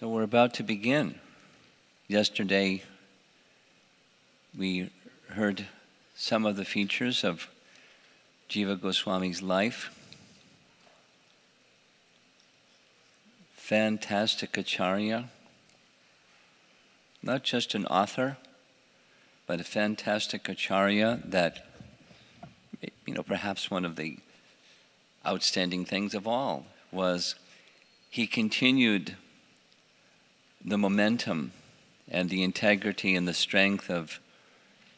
So we're about to begin. Yesterday, we heard some of the features of Jiva Goswami's life. Fantastic Acharya, not just an author, but a fantastic Acharya that, you know, perhaps one of the outstanding things of all was he continued the momentum and the integrity and the strength of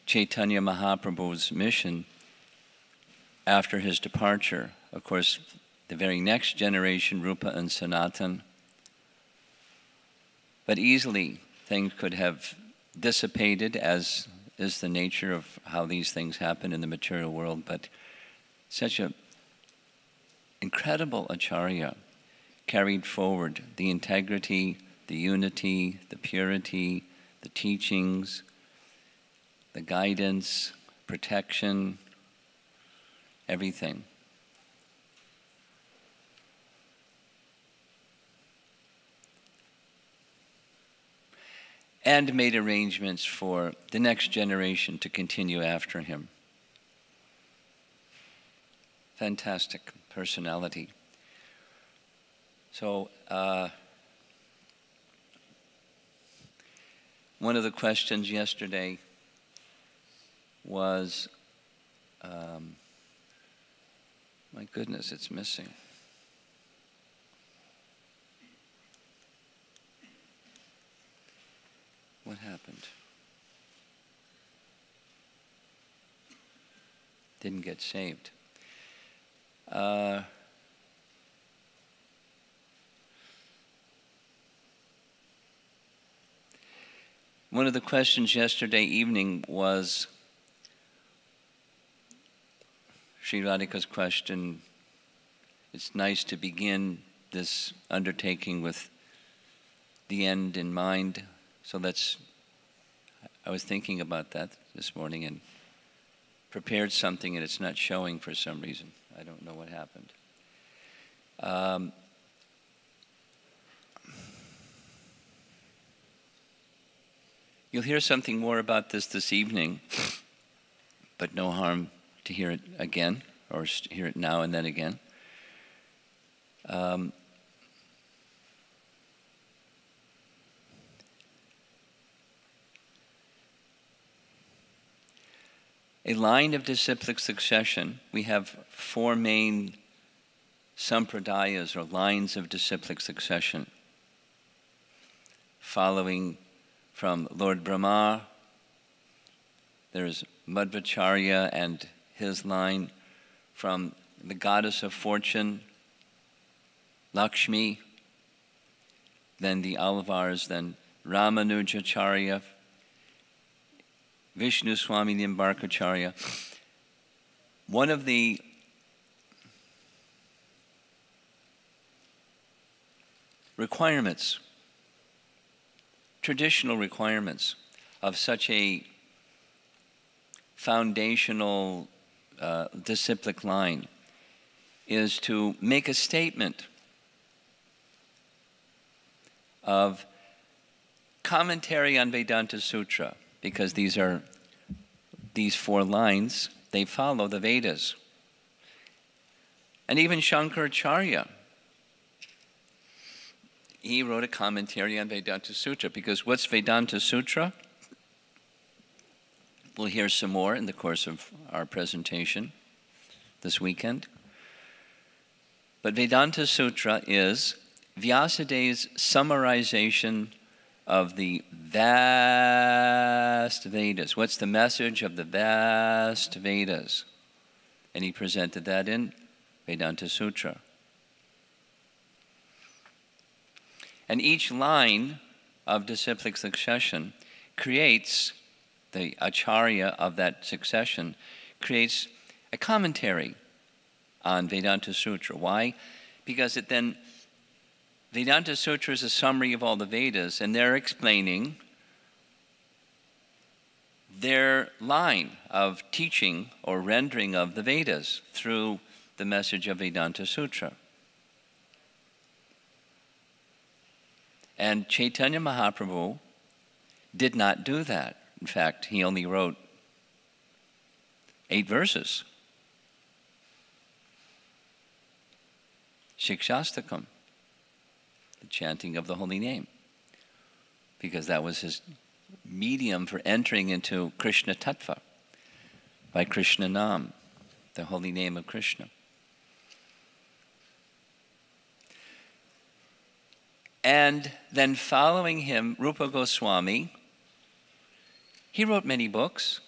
Chaitanya Mahaprabhu's mission after his departure. Of course, the very next generation, Rupa and Sanatan. But easily things could have dissipated, as is the nature of how these things happen in the material world, but such an incredible Acharya carried forward the integrity, the unity, the purity, the teachings, the guidance, protection, everything. And made arrangements for the next generation to continue after him. Fantastic personality. So, one of the questions yesterday was, my goodness, it's missing. What happened? Didn't get saved. One of the questions yesterday evening was Sri Radhika's question. It's nice to begin this undertaking with the end in mind. So I was thinking about that this morning and prepared something, and it's not showing for some reason. I don't know what happened. You'll hear something more about this evening, but no harm to hear it again, or hear it now and then again. A line of disciplic succession, we have four main sampradayas or lines of disciplic succession, following from Lord Brahma. There's Madhvacharya and his line, from the goddess of fortune, Lakshmi, then the Alvars, then Ramanujacharya, Vishnu Swami Nimbarkacharya. One of the requirements, traditional requirements of such a foundational disciplic line is to make a statement of commentary on Vedanta Sutra, because these four lines, they follow the Vedas. And even Shankaracharya, he wrote a commentary on Vedanta Sutra, because what's Vedanta Sutra? We'll hear some more in the course of our presentation this weekend. But Vedanta Sutra is Vyasadeva's summarization of the vast Vedas. What's the message of the vast Vedas? And he presented that in Vedanta Sutra. And each line of disciplic succession creates, the Acharya of that succession creates a commentary on Vedanta Sutra. Why? Because it then Vedanta Sutra is a summary of all the Vedas, and they're explaining their line of teaching or rendering of the Vedas through the message of Vedanta Sutra. And Chaitanya Mahaprabhu did not do that. In fact, he only wrote 8 verses. Shikshastakam, the chanting of the holy name, because that was his medium for entering into Krishna Tattva, by Krishna Nam, the holy name of Krishna. And then following him, Rupa Goswami, he wrote many books,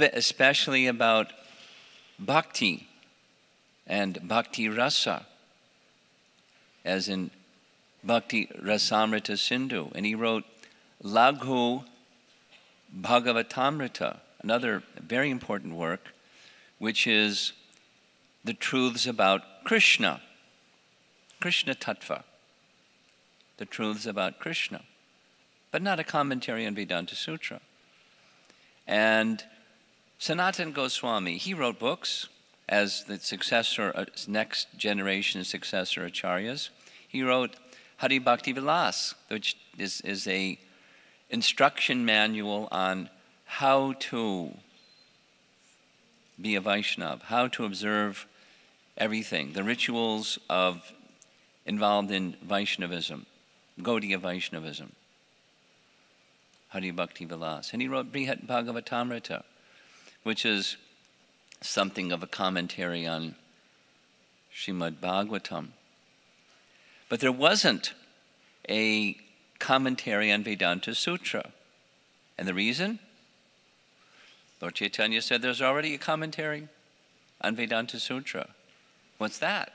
especially about bhakti and bhakti rasa, as in Bhakti Rasamrita Sindhu. And he wrote Laghu Bhagavatamrita, another very important work, which is the truths about Krishna, Krishna Tattva, the truths about Krishna, but not a commentary on Vedanta Sutra. And Sanatana Goswami, he wrote books as the successor, next generation successor acharyas. He wrote Hari Bhakti Vilas, which is a instruction manual on how to be a Vaishnava, how to observe everything, the rituals of involved in Vaishnavism, Gaudiya Vaishnavism, Hari Bhakti Vilas. And he wrote Brihat Bhagavatamrita, which is something of a commentary on Srimad Bhagavatam. But there wasn't a commentary on Vedanta Sutra. And the reason? Lord Chaitanya said there's already a commentary on Vedanta Sutra. What's that?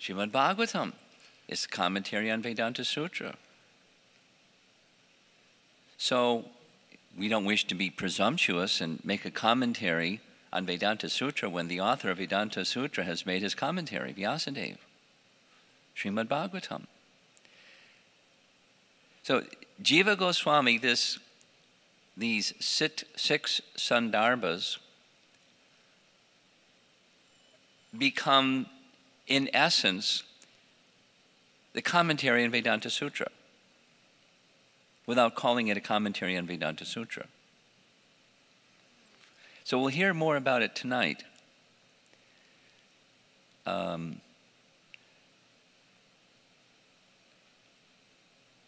Srimad Bhagavatam is a commentary on Vedanta Sutra. So we don't wish to be presumptuous and make a commentary on Vedanta Sutra when the author of Vedanta Sutra has made his commentary, Vyasadeva, Srimad Bhagavatam. So Jiva Goswami, these 6 sandarbhas become, in essence, the commentary on Vedanta Sutra, without calling it a commentary on Vedanta Sutra. So we'll hear more about it tonight.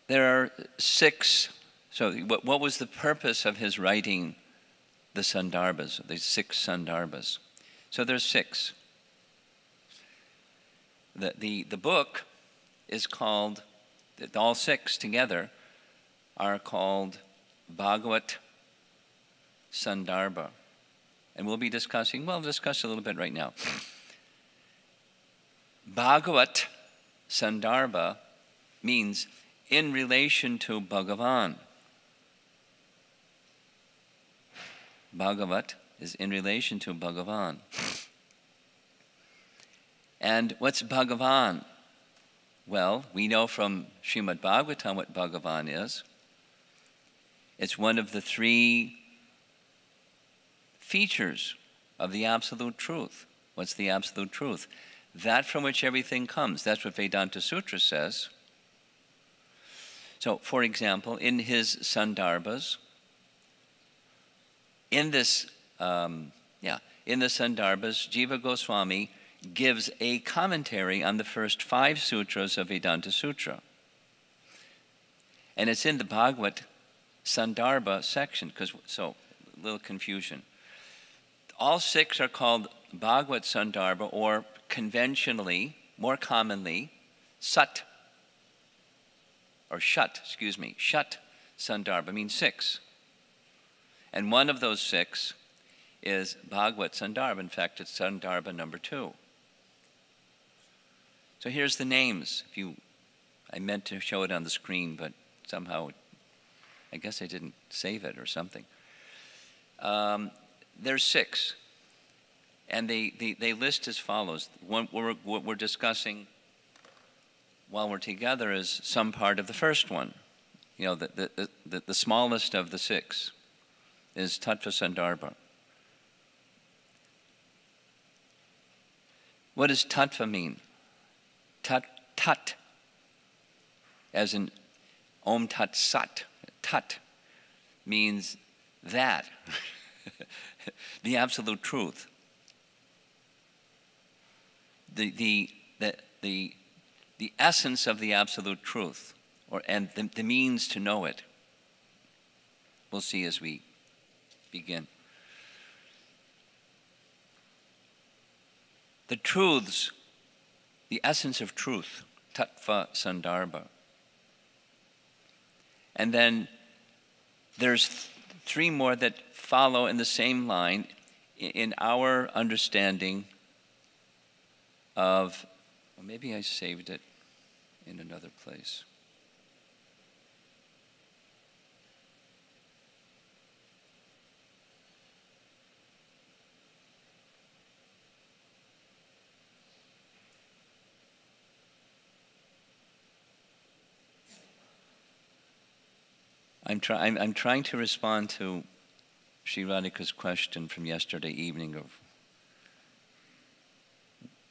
There are 6, so what was the purpose of his writing the Sandarbhas, the 6 Sandarbhas? So there's 6. The book is called, all 6 together are called Bhagavat Sandarbha. And we'll be discussing, well, discuss a little bit right now. Bhagavat Sandarbha means in relation to Bhagavan. Bhagavat is in relation to Bhagavan. And what's Bhagavan? Well, we know from Srimad Bhagavatam what Bhagavan is. It's one of the 3 features of the Absolute Truth. What's the Absolute Truth? That from which everything comes. That's what Vedanta Sutra says. So, for example, in his Sandarbhas, in the Sandarbhas, Jiva Goswami gives a commentary on the first 5 sutras of Vedanta Sutra. And it's in the Bhagavat Sandarbha section, so a little confusion. All 6 are called Bhagavat Sandarbha, or conventionally, more commonly, Shat Sandarbha means 6. And one of those 6 is Bhagavat Sandarbha. In fact, it's Sandarbha number 2. So here's the names. I meant to show it on the screen, but somehow, I guess I didn't save it or something. There's 6, and they list as follows. What we're discussing while we're together is some part of the first one. You know, the smallest of the 6 is Tattva Sandarbha. What does Tattva mean? Tat as an Om Tat Sat. Tat means that, the absolute truth. The essence of the absolute truth, and the means to know it. We'll see as we begin. The truths, the essence of truth, tattva sandarbha. And then there's three more that follow in the same line in our understanding of, well, maybe I saved it in another place. I'm trying to respond to Sri Radhika's question from yesterday evening of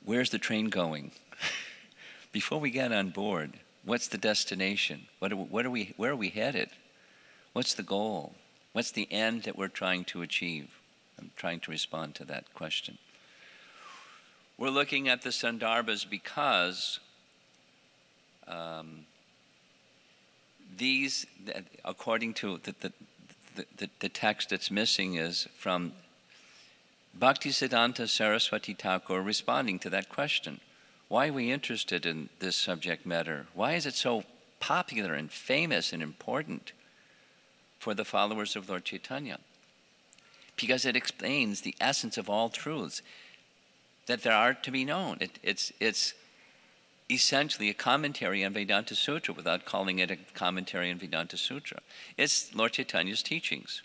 where's the train going? Before we get on board, what's the destination? Where are we headed? What's the goal? What's the end that we're trying to achieve? I'm trying to respond to that question. We're looking at the Sandarbhas because these, according to the text that's missing, is from Bhaktisiddhanta Saraswati Thakur responding to that question. Why are we interested in this subject matter? Why is it so popular and famous and important for the followers of Lord Chaitanya? Because it explains the essence of all truths that there are to be known. It's essentially a commentary on Vedanta Sutra without calling it a commentary on Vedanta Sutra. It's Lord Chaitanya's teachings.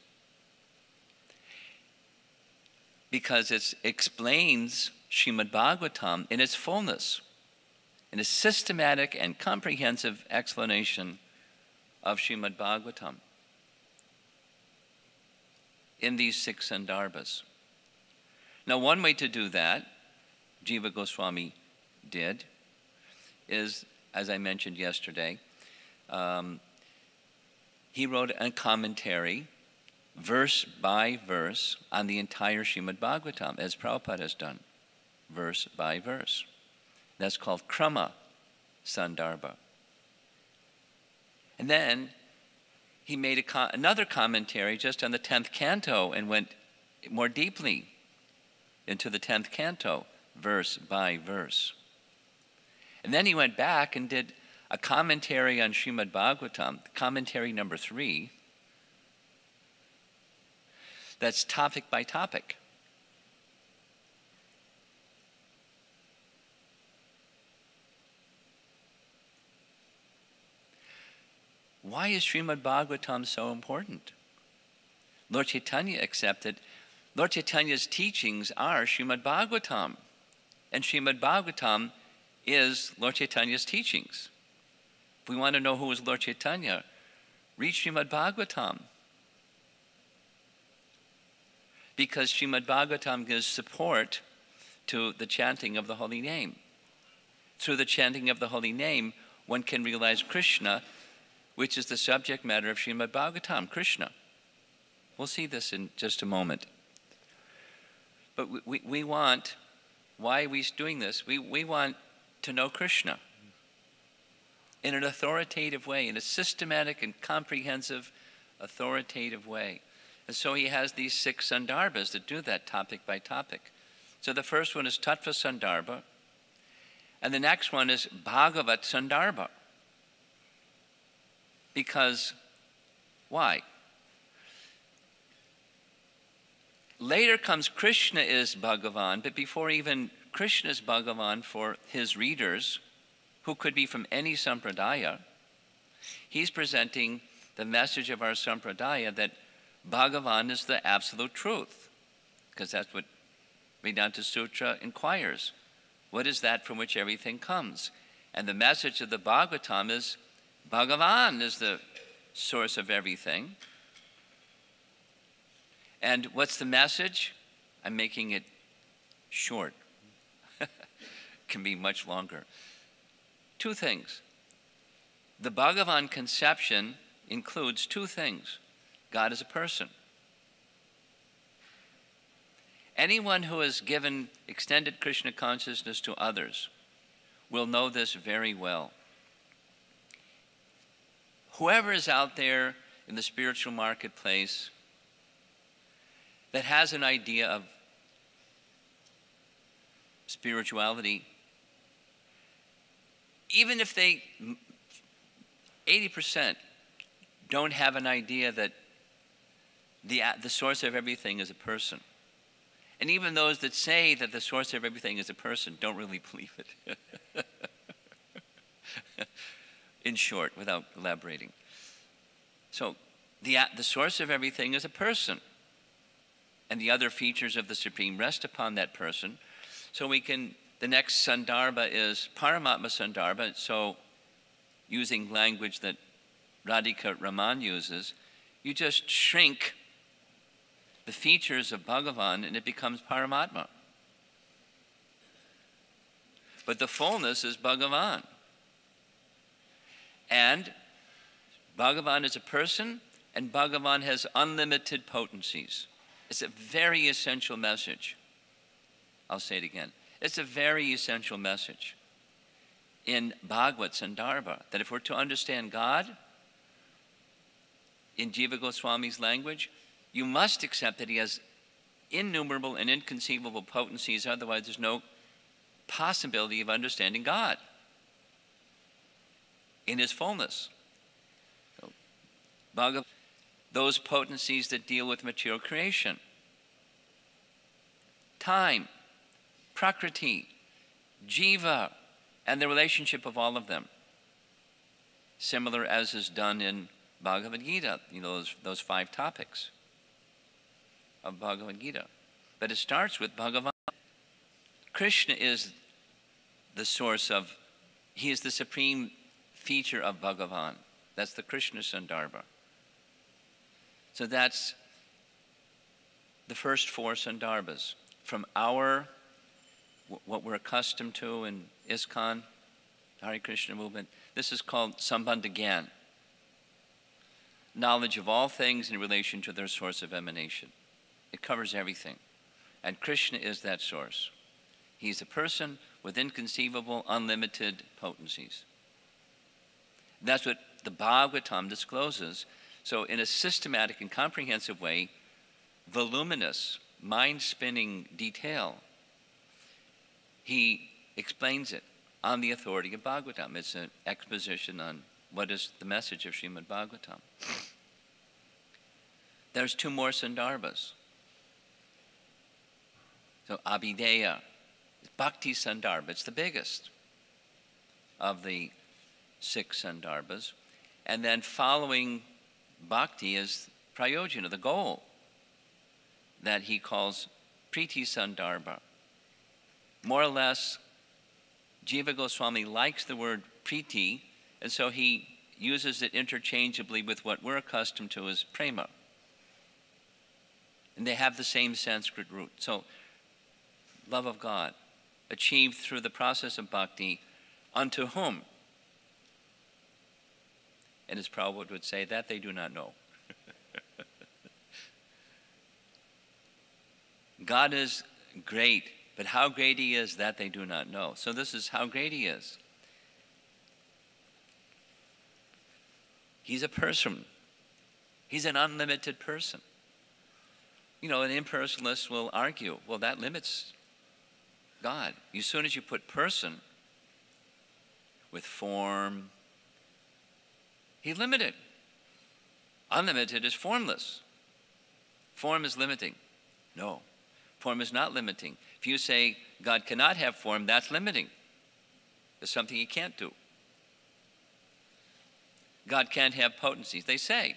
Because it explains Srimad Bhagavatam in its fullness, in a systematic and comprehensive explanation of Srimad Bhagavatam in these six Sandarbhas. Now, one way to do that, Jiva Goswami did, is, as I mentioned yesterday, he wrote a commentary verse by verse on the entire Srimad Bhagavatam, as Prabhupada has done, verse by verse. That's called Krama Sandarbha. And then he made another commentary just on the 10th canto and went more deeply into the 10th canto, verse by verse. And then he went back and did a commentary on Srimad Bhagavatam, commentary number 3, that's topic by topic. Why is Srimad Bhagavatam so important? Lord Chaitanya accepted. Lord Chaitanya's teachings are Srimad Bhagavatam, and Srimad Bhagavatam is Lord Chaitanya's teachings. If we want to know who is Lord Chaitanya, read Srimad Bhagavatam, because Srimad Bhagavatam gives support to the chanting of the holy name. Through the chanting of the holy name, one can realize Krishna, which is the subject matter of Srimad Bhagavatam, Krishna. We'll see this in just a moment. But we want, why are we doing this? We want to know Krishna in an authoritative way, in a systematic and comprehensive authoritative way. And so he has these six Sandarbhas that do that topic by topic. So the first one is Tattva Sandarbha, and the next one is Bhagavat Sandarbha. Because, why? Later comes Krishna is Bhagavan, but before even Krishna is Bhagavan for his readers, who could be from any sampradaya, he's presenting the message of our sampradaya that Bhagavan is the absolute truth, because that's what Vedanta Sutra inquires. What is that from which everything comes? And the message of the Bhagavatam is Bhagavan is the source of everything. And what's the message? I'm making it short. It can be much longer. Two things. The Bhagavan conception includes two things. God is a person. Anyone who has given extended Krishna consciousness to others will know this very well. Whoever is out there in the spiritual marketplace that has an idea of spirituality, even if they, 80% don't have an idea that the source of everything is a person. And even those that say that the source of everything is a person don't really believe it. In short, without elaborating. So the source of everything is a person. And the other features of the Supreme rest upon that person. So we can, the next Sandarbha is Paramatma Sandarbha. So using language that Radhika Raman uses, you just shrink the features of Bhagavan and it becomes Paramatma. But the fullness is Bhagavan. And Bhagavan is a person, and Bhagavan has unlimited potencies. It's a very essential message. I'll say it again. It's a very essential message in Bhagavat Sandarbha, that if we're to understand God, in Jiva Goswami's language, you must accept that he has innumerable and inconceivable potencies, otherwise there's no possibility of understanding God in his fullness. So, Bhagavan, those potencies that deal with material creation, time, prakriti, jiva, and the relationship of all of them, similar as is done in Bhagavad Gita, you know, those five topics of Bhagavad Gita. But it starts with Bhagavan. Krishna is the source of, he is the supreme feature of Bhagavan. That's the Krishna Sandarbha. So that's the first four Sandarbhas. From our, what we're accustomed to in ISKCON, Hare Krishna movement, this is called Sambandha Gyan. Knowledge of all things in relation to their source of emanation. It covers everything. And Krishna is that source. He's a person with inconceivable, unlimited potencies. That's what the Bhagavatam discloses. So in a systematic and comprehensive way, voluminous, mind-spinning detail, he explains it on the authority of Bhagavatam. It's an exposition on what is the message of Srimad Bhagavatam. There's two more Sandarbhas. So Abhideya, Bhakti Sandarbha, it's the biggest of the six Sandarbhas. And then following Bhakti is Prayojana, the goal, that he calls Priti Sandarbha. More or less, Jiva Goswami likes the word Priti, and so he uses it interchangeably with what we're accustomed to as Prema. And they have the same Sanskrit root. So, love of God, achieved through the process of bhakti, unto whom? And as Prabhupada would say, that they do not know. God is great, but how great he is, that they do not know. So this is how great he is. He's a person. He's an unlimited person. You know, an impersonalist will argue, well, that limits God. As soon as you put person with form, he's limited. Unlimited is formless. Form is limiting. No, form is not limiting. If you say God cannot have form, that's limiting. There's something he can't do. God can't have potencies, they say,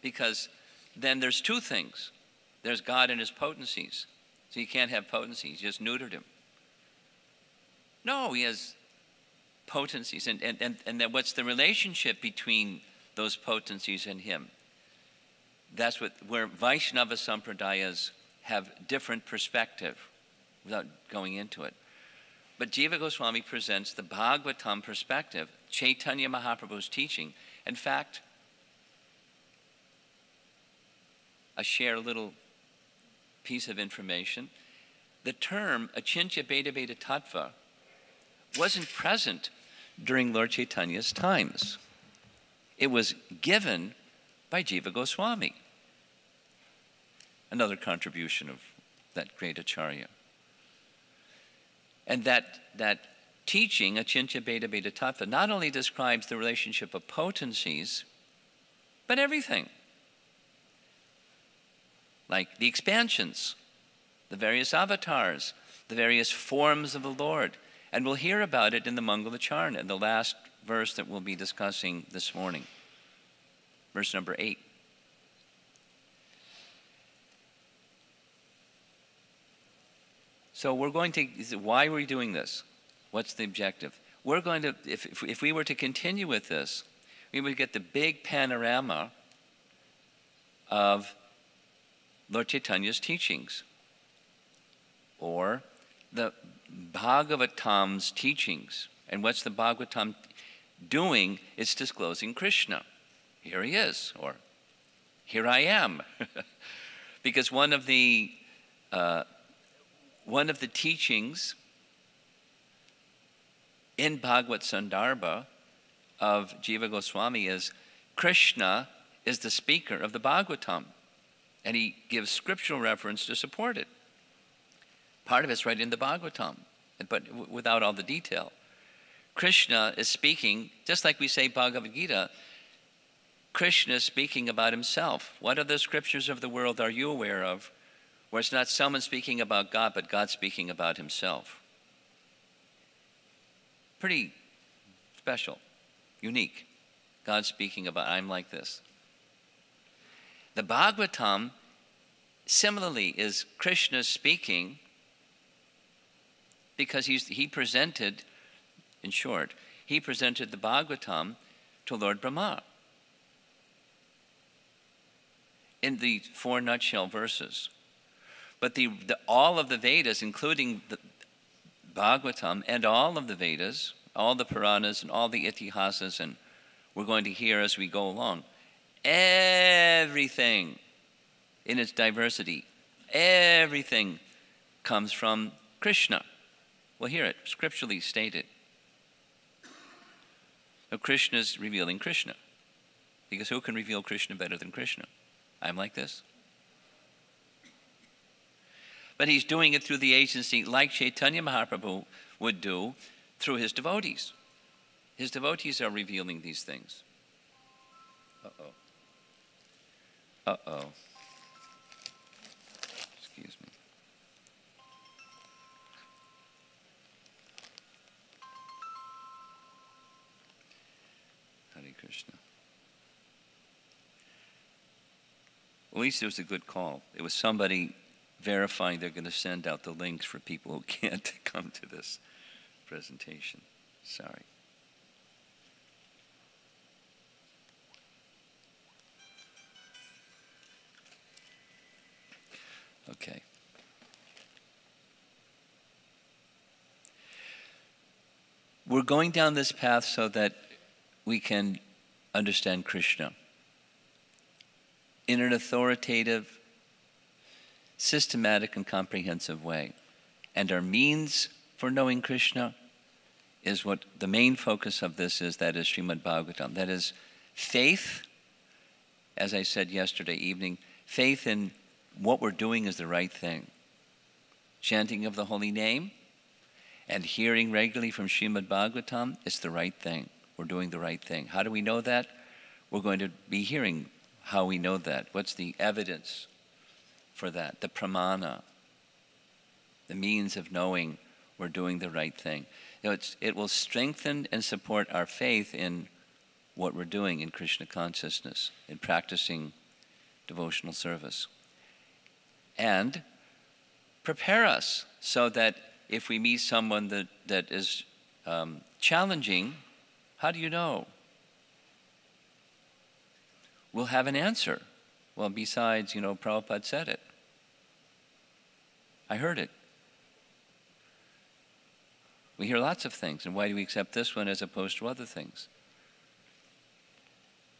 because then there's two things. There's God and his potencies. So you can't have potencies, you just neutered him. No, he has potencies. And then what's the relationship between those potencies and him? That's what, where Vaishnava Sampradayas have different perspective, without going into it. But Jiva Goswami presents the Bhagavatam perspective, Chaitanya Mahaprabhu's teaching. In fact, I share a little piece of information. The term Achintya Bheda Bheda Tattva wasn't present during Lord Chaitanya's times. It was given by Jiva Goswami, another contribution of that great Acharya. And that teaching, Achintya Bheda Bheda Tattva, not only describes the relationship of potencies, but everything. Like the expansions, the various avatars, the various forms of the Lord. And we'll hear about it in the Mangalacharna, in the last verse that we'll be discussing this morning, verse number 8. So we're going to, why are we doing this? What's the objective? We're going to, if we were to continue with this, we would get the big panorama of Lord Chaitanya's teachings, or the Bhagavatam's teachings. And what's the Bhagavatam doing? It's disclosing Krishna. Here he is, or here I am. Because one of the teachings in Bhagavat Sandarbha of Jiva Goswami is Krishna is the speaker of the Bhagavatam, and he gives scriptural reference to support it. Part of it's right in the Bhagavatam, but without all the detail. Krishna is speaking, just like we say Bhagavad Gita, Krishna is speaking about himself. What other scriptures of the world are you aware of where it's not someone speaking about God, but God speaking about himself? Pretty special, unique. God speaking about, I'm like this. The Bhagavatam, similarly, is Krishna speaking, because he presented the Bhagavatam to Lord Brahma in the four nutshell verses. But all of the Vedas, including the Bhagavatam and all of the Vedas, all the Puranas and all the Itihasas, and we're going to hear as we go along, everything in its diversity, everything comes from Krishna. We'll hear it, scripturally stated. So Krishna's revealing Krishna, because who can reveal Krishna better than Krishna? I'm like this. But he's doing it through the agency like Chaitanya Mahaprabhu would do through his devotees. His devotees are revealing these things. Uh-oh. Uh-oh. Excuse me. Krishna. At least it was a good call. It was somebody verifying they're going to send out the links for people who can't come to this presentation. Sorry. Okay. We're going down this path so that we can understand Krishna in an authoritative, systematic, and comprehensive way. And our means for knowing Krishna is what the main focus of this is, that is Srimad Bhagavatam. That is faith, as I said yesterday evening, faith in what we're doing is the right thing. Chanting of the holy name and hearing regularly from Srimad Bhagavatam is the right thing. We're doing the right thing. How do we know that? We're going to be hearing how we know that. What's the evidence for that? The pramana, the means of knowing we're doing the right thing. You know, it will strengthen and support our faith in what we're doing in Krishna consciousness, in practicing devotional service. And prepare us so that if we meet someone that is challenging, how do you know? We'll have an answer. Well, besides, you know, Prabhupada said it. I heard it. We hear lots of things, and why do we accept this one as opposed to other things?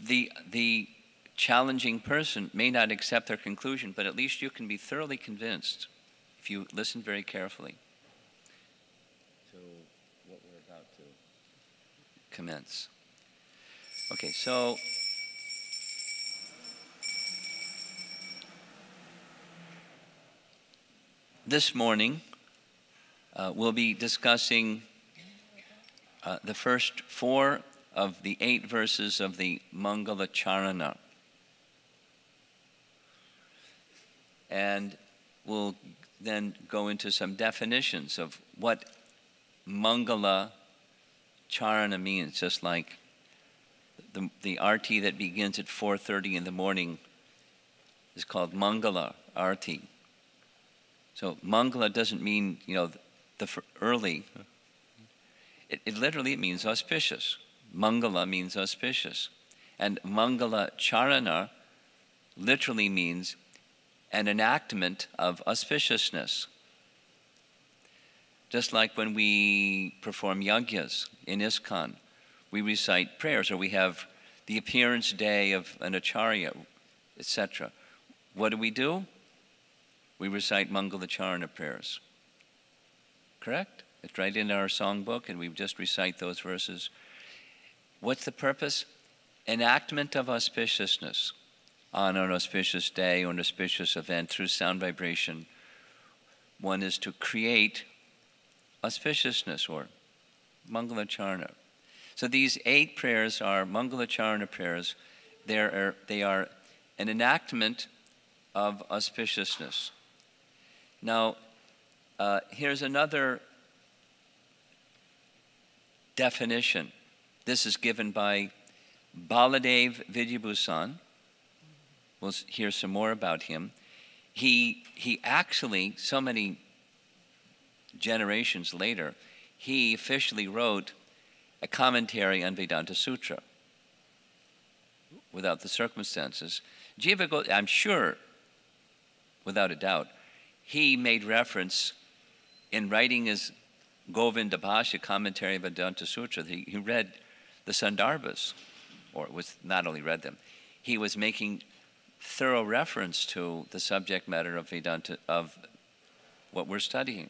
The challenging person may not accept their conclusion, but at least you can be thoroughly convinced if you listen very carefully. So what we're about to commence. Okay, so this morning we'll be discussing the first four of the 8 verses of the Mangalacharana. And we'll then go into some definitions of what Mangalacharana means, just like the arti that begins at 4:30 in the morning is called Mangala arti. So Mangala doesn't mean, you know, the early. It literally means auspicious. Mangala means auspicious. And Mangalacharana literally means an enactment of auspiciousness. Just like when we perform yajnas in ISKCON, we recite prayers, or we have the appearance day of an acharya, etc. What do? We recite Mangalacharana prayers. Correct? It's right in our songbook, and we just recite those verses. What's the purpose? Enactment of auspiciousness on an auspicious day or an auspicious event through sound vibration. One is to create auspiciousness or Mangalacharana. So these 8 prayers are Mangalacharana prayers. They are an enactment of auspiciousness. Now, here's another definition. This is given by Baladev Vidyabhusan. We'll hear some more about him. He actually, so many generations later, he officially wrote a commentary on Vedanta Sutra without the circumstances. Jiva Goswami, I'm sure, without a doubt, he made reference in writing his Govinda Bhashya commentary of Vedanta Sutra. He read the Sandarbhas, or was not only read them, he was making thorough reference to the subject matter of Vedanta, of what we're studying.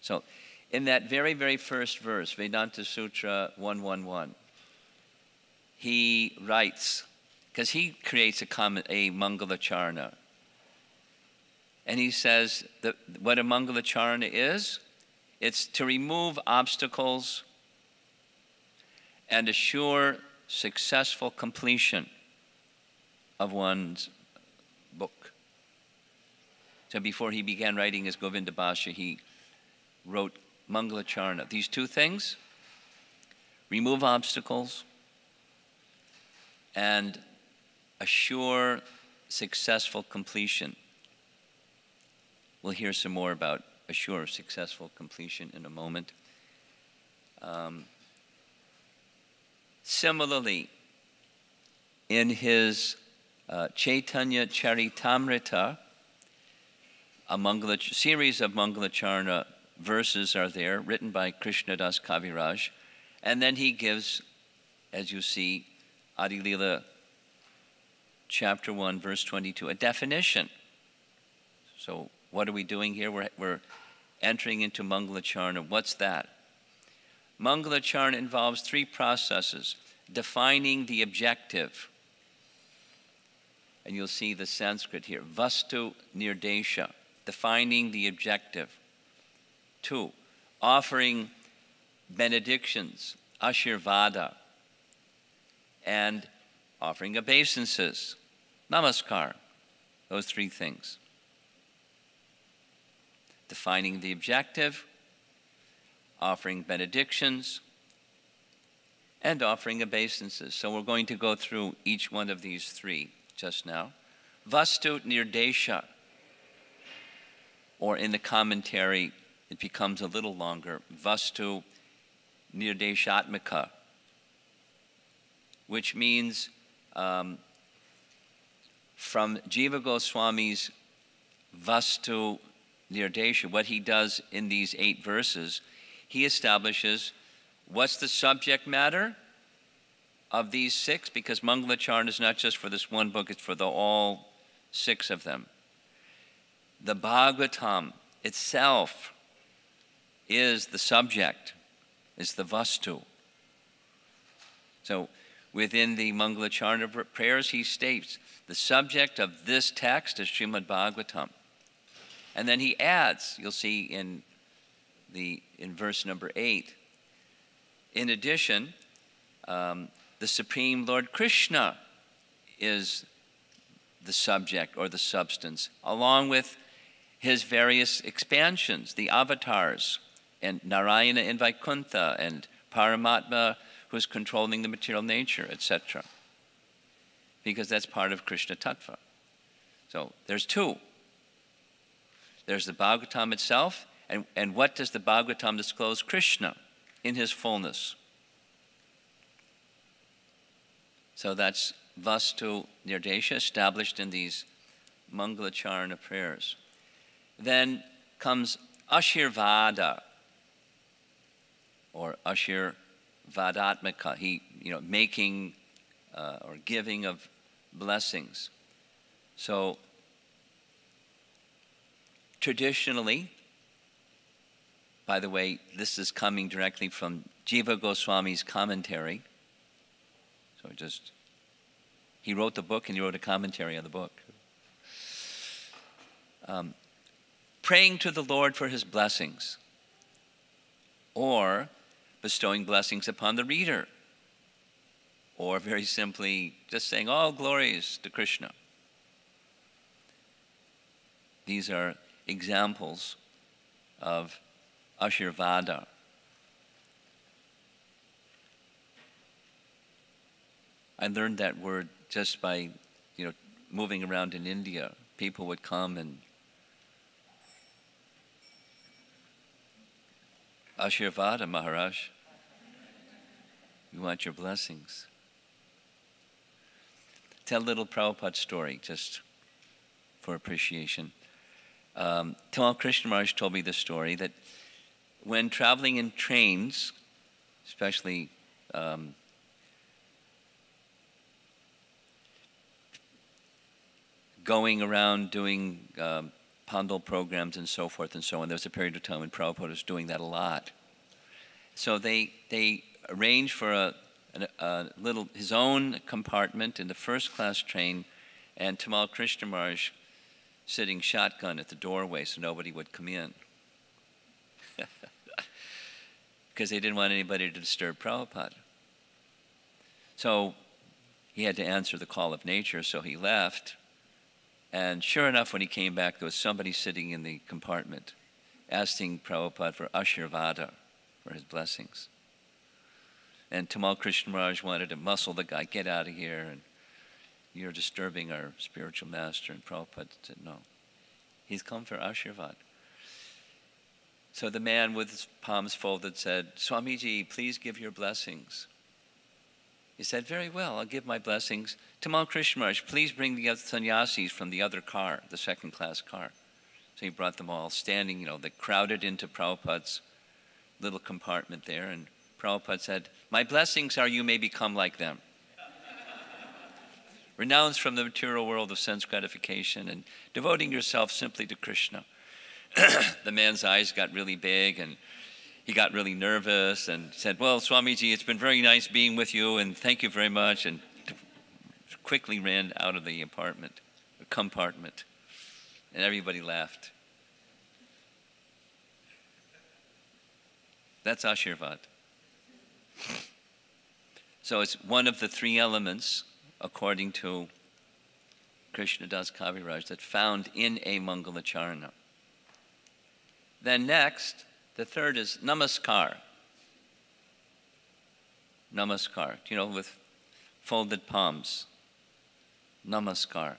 So in that very, very first verse, Vedanta Sutra 111, he writes, because he creates a Mangalacharana. And he says that what a Mangalacharana is, it's to remove obstacles and assure successful completion of one's book. So before he began writing his Govinda Bhashya, he wrote Mangalacharana. These two things, remove obstacles and assure successful completion. We'll hear some more about assure successful completion in a moment. Similarly, in his Chaitanya Charitamrita, a series of Mangalacharana verses are there, written by Krishnadas Kaviraj. And then he gives, as you see, Adilila chapter 1, verse 22, a definition. So what are we doing here? We're entering into Mangalacharana. What's that? Mangalacharana involves 3 processes. Defining the objective. And you'll see the Sanskrit here. Vastu nirdesha. Defining the objective. 2, offering benedictions, ashirvada, and offering obeisances, namaskar, those 3 things. Defining the objective, offering benedictions, and offering obeisances. So we're going to go through each one of these 3 just now. Vastu nirdesha, or in the commentary, it becomes a little longer, Vastu Nirdeshatmika, which means from Jiva Goswami's Vastu Nirdesha, what he does in these 8 verses, he establishes what's the subject matter of these six, because Mangalacharna is not just for this one book, it's for all six of them. The Bhagavatam itself is the subject, is the vastu. So within the Mangalacharna prayers, he states the subject of this text is Srimad Bhagavatam. And then he adds, you'll see in verse number 8, in addition, the Supreme Lord Krishna is the subject or the substance, along with his various expansions, the avatars, and Narayana in Vaikuntha, and Paramatma who's controlling the material nature, etc. Because that's part of Krishna Tattva. So there's two. There's the Bhagavatam itself, and what does the Bhagavatam disclose? Krishna in his fullness. So that's Vastu Nirdesha established in these Mangalacharna prayers. Then comes Ashirvada, or Ashirvadatmaka, making or giving of blessings. So traditionally, by the way, this is coming directly from Jiva Goswami's commentary. So he wrote the book and he wrote a commentary on the book. Praying to the Lord for his blessings, or bestowing blessings upon the reader, or very simply just saying all glories to Krishna. These are examples of Ashirvada. I learned that word just by, moving around in India. People would come and Ashirvada, Maharaj. We want your blessings. Tell little Prabhupada's story, just for appreciation. Tamal Krishna Maharaj told me this story, that when traveling in trains, especially going around doing pandal programs and so forth and so on, there was a period of time when Prabhupada was doing that a lot. So they arranged for his own compartment in the first class train, and Tamal Krishna Maharaj sitting shotgun at the doorway so nobody would come in. Because they didn't want anybody to disturb Prabhupada. So he had to answer the call of nature, so he left. And sure enough, when he came back, there was somebody sitting in the compartment asking Prabhupada for Ashirvada, for his blessings. And Tamal Krishna Maharaj wanted to muscle the guy, get out of here, and you're disturbing our spiritual master. And Prabhupada said, no, he's come for Ashirvad. So the man with his palms folded said, Swamiji, please give your blessings. He said, very well, I'll give my blessings. Tamal Krishna Maharaj, please bring the other sannyasis from the other car, the second class car. So he brought them all standing, they crowded into Prabhupada's little compartment there. And Prabhupada said, my blessings are you may become like them. Renounce from the material world of sense gratification and devoting yourself simply to Krishna. The man's eyes got really big and he got really nervous and said, well, Swamiji, it's been very nice being with you and thank you very much, and quickly ran out of the compartment, and everybody laughed. That's Ashirvad. So it's one of the three elements, according to Krishnadas Kaviraj, that found in a Mangalacharna. Then next, the third is Namaskar. Namaskar, with folded palms. Namaskar.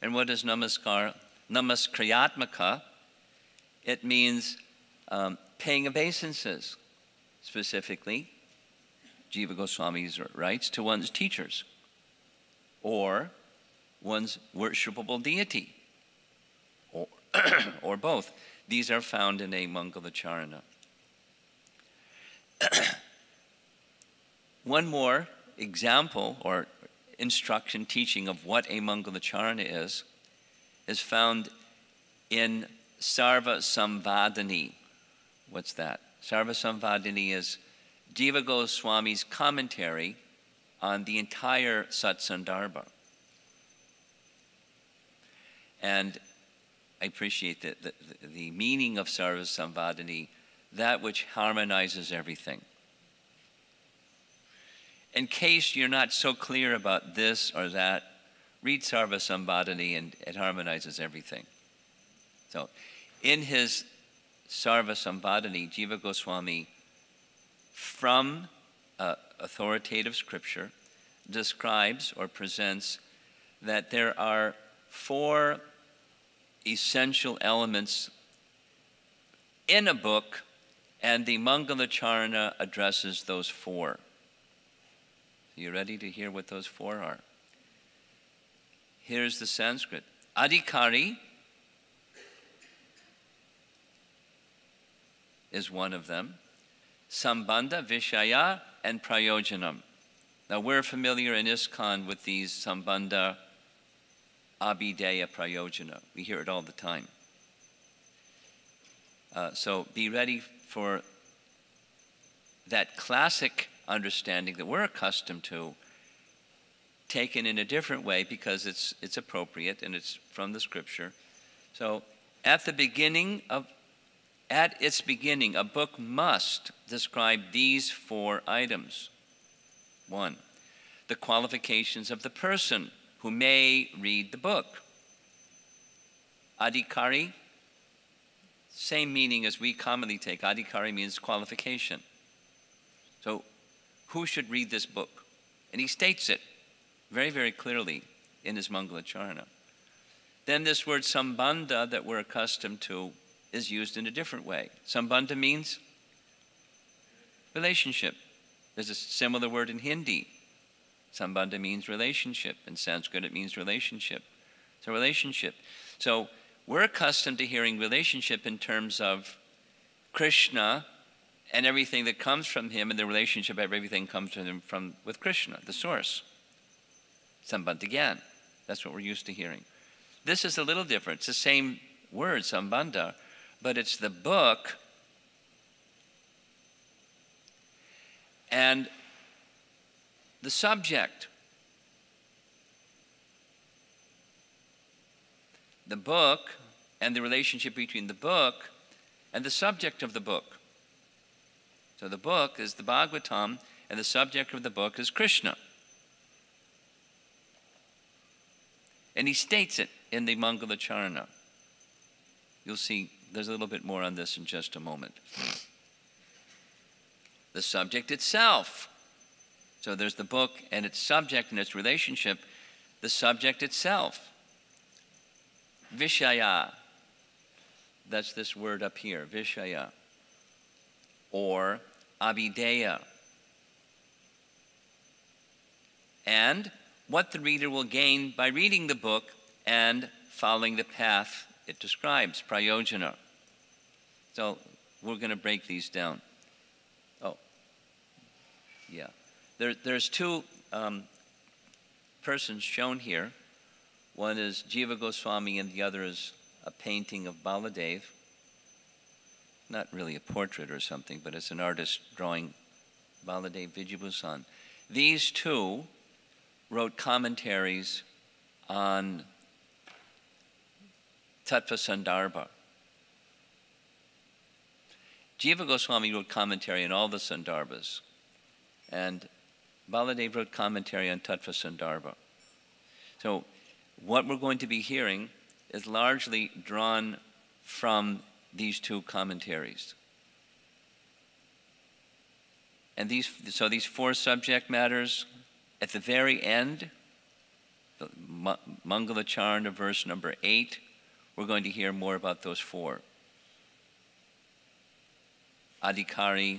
And what is Namaskar? Namaskriyatmaka. It means paying obeisances, specifically. Jiva Goswami writes, to one's teachers or one's worshipable deity, or both. These are found in a Mangalacharna. One more example or instruction, teaching of what a Mangalacharana is found in Sarva Samvadini. What's that? Sarva Samvadini is Jiva Goswami's commentary on the entire Satsandarbha. And I appreciate the meaning of Sarva Samvadini, that which harmonizes everything. In case you're not so clear about this or that, read Sarva Samvadini and it harmonizes everything. So in his Sarva Samvadini, Jiva Goswami, from authoritative scripture, describes or presents that there are four essential elements in a book, and the Mangalacharana addresses those four. You ready to hear what those four are? Here's the Sanskrit. Adhikari is one of them. Sambandha, Vishaya, and Prayojanam. Now we're familiar in ISKCON with these Sambandha, Abhideya, Prayojana. We hear it all the time. So be ready for that classic understanding that we're accustomed to, taken in a different way because it's appropriate and it's from the scripture. So at its beginning, a book must describe these four items. One, the qualifications of the person who may read the book. Adhikari, same meaning as we commonly take. Adhikari means qualification. So who should read this book? And he states it very, very clearly in his Mangalacharana. Then this word sambandha that we're accustomed to is used in a different way. Sambandha means relationship. There's a similar word in Hindi. Sambandha means relationship. In Sanskrit, it means relationship. So relationship. So we're accustomed to hearing relationship in terms of Krishna and everything that comes from him, and the relationship of everything comes from him with Krishna, the source. Sambandha gyan. That's what we're used to hearing. This is a little different. It's the same word, sambandha, but it's the book. And the subject. The book and the relationship between the book and the subject of the book. So the book is the Bhagavatam and the subject of the book is Krishna. And he states it in the Mangalacharana. You'll see there's a little bit more on this in just a moment. The subject itself. So there's the book and its subject and its relationship. The subject itself. Vishaya. That's this word up here, Vishaya. Or Abhideya. And what the reader will gain by reading the book and following the path it describes, Prayojana. So we're going to break these down. Oh, yeah. There's two persons shown here. One is Jiva Goswami and the other is a painting of Baladev. Not really a portrait or something, but it's an artist drawing Baladev Vijayabhusan. These two wrote commentaries on Tattva-sandarbha. Jiva Goswami wrote commentary on all the Sandarbhas, and Baladev wrote commentary on Tattva-sandarbha. So what we're going to be hearing is largely drawn from these two commentaries. And these four subject matters at the very end, the Mangalacharana verse number 8, we're going to hear more about those four. Adhikari,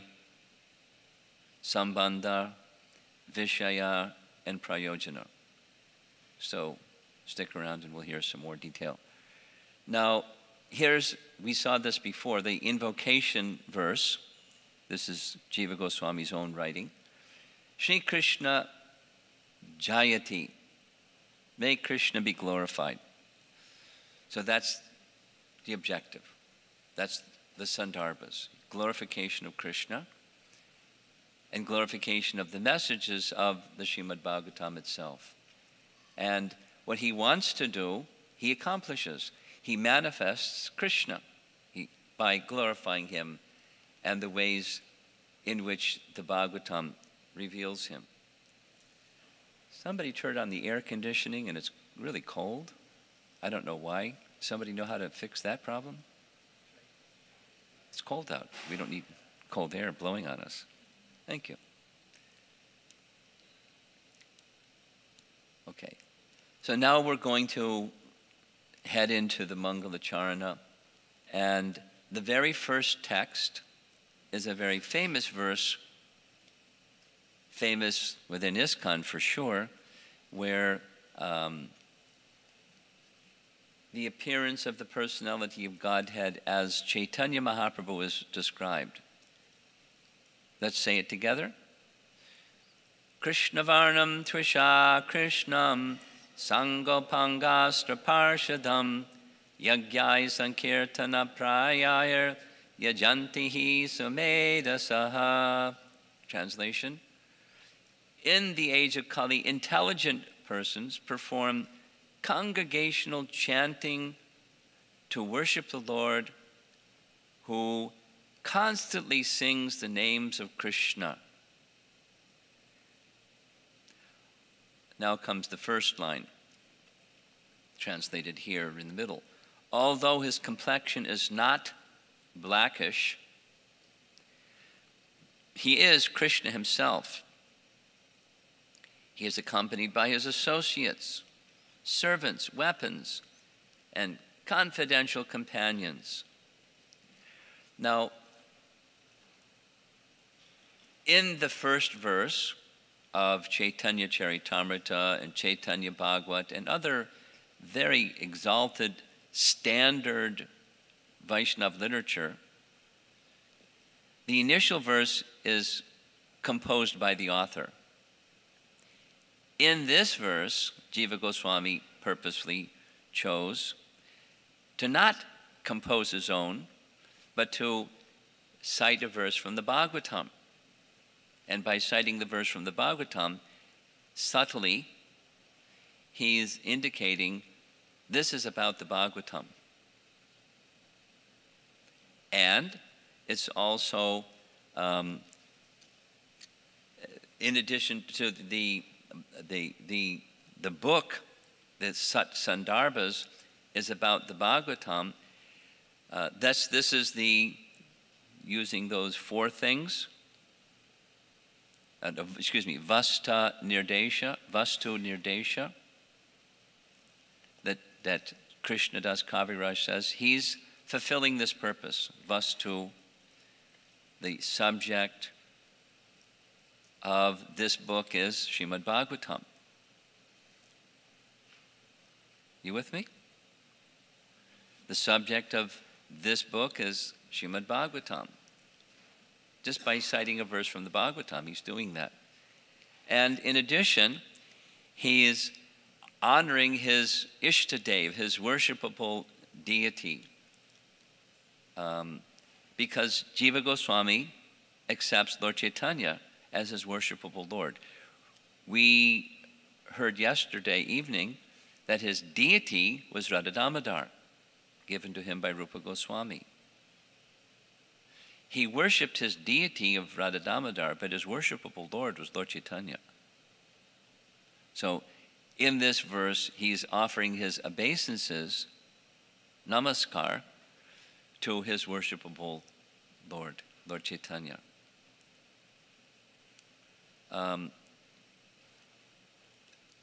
Sambandha, Vishaya, and Prayojana. So stick around and we'll hear some more detail. Now, we saw this before, the invocation verse This is Jiva Goswami's own writing. Shri Krishna Jayati. May Krishna be glorified. So that's the objective. That's the Sandarbhas. Glorification of Krishna and glorification of the messages of the Srimad Bhagavatam itself. And what he wants to do, he accomplishes. He manifests Krishna by glorifying him and the ways in which the Bhagavatam reveals him. Somebody turned on the air conditioning and it's really cold. I don't know why. Somebody know how to fix that problem? It's cold out. We don't need cold air blowing on us. Thank you. Okay. So now we're going to head into the Mangalacharana, and the very first text is a very famous verse, famous within ISKCON for sure, where the appearance of the personality of Godhead as Chaitanya Mahaprabhu is described. Let's say it together. Krishnavarnam tvisha krishnam sangopangastra parshadam yagyai sankirtana prayayar yajantihi sumedasaha. Translation. In the age of Kali, intelligent persons perform congregational chanting to worship the Lord who constantly sings the names of Krishna. Now comes the first line, translated here in the middle. Although his complexion is not blackish, he is Krishna himself. He is accompanied by his associates, servants, weapons, and confidential companions. Now, in the first verse of Chaitanya Charitamrita and Chaitanya Bhagavat and other very exalted standard Vaishnava literature, the initial verse is composed by the author. In this verse, Jiva Goswami purposely chose to not compose his own, but to cite a verse from the Bhagavatam. And by citing the verse from the Bhagavatam, subtly, he is indicating this is about the Bhagavatam. And it's also, in addition to the book, the Sandarbhas, is about the Bhagavatam. This is the, using those four things, Vastu Nirdesha, that Krishnadas Kaviraj says, he's fulfilling this purpose. Vastu, the subject of this book is Srimad Bhagavatam. You with me? The subject of this book is Srimad Bhagavatam. Just by citing a verse from the Bhagavatam, he's doing that. And in addition, he is honoring his Ishtadev, his worshipable deity, because Jiva Goswami accepts Lord Chaitanya as his worshipable Lord. We heard yesterday evening that his deity was Radha Damodar, given to him by Rupa Goswami. He worshipped his deity of Radha Damodar, but his worshipable Lord was Lord Chaitanya. So in this verse, he's offering his obeisances, namaskar, to his worshipable Lord, Lord Chaitanya.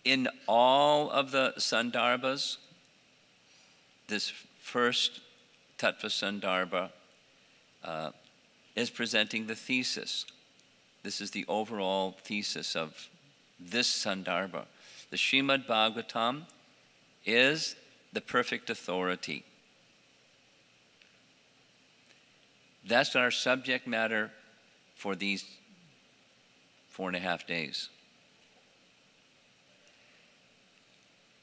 In all of the Sandarbhas, this first Tattva Sandarbha is presenting the thesis. This is the overall thesis of this Sandarbha. The Srimad Bhagavatam is the perfect authority. That's our subject matter for these 4.5 days.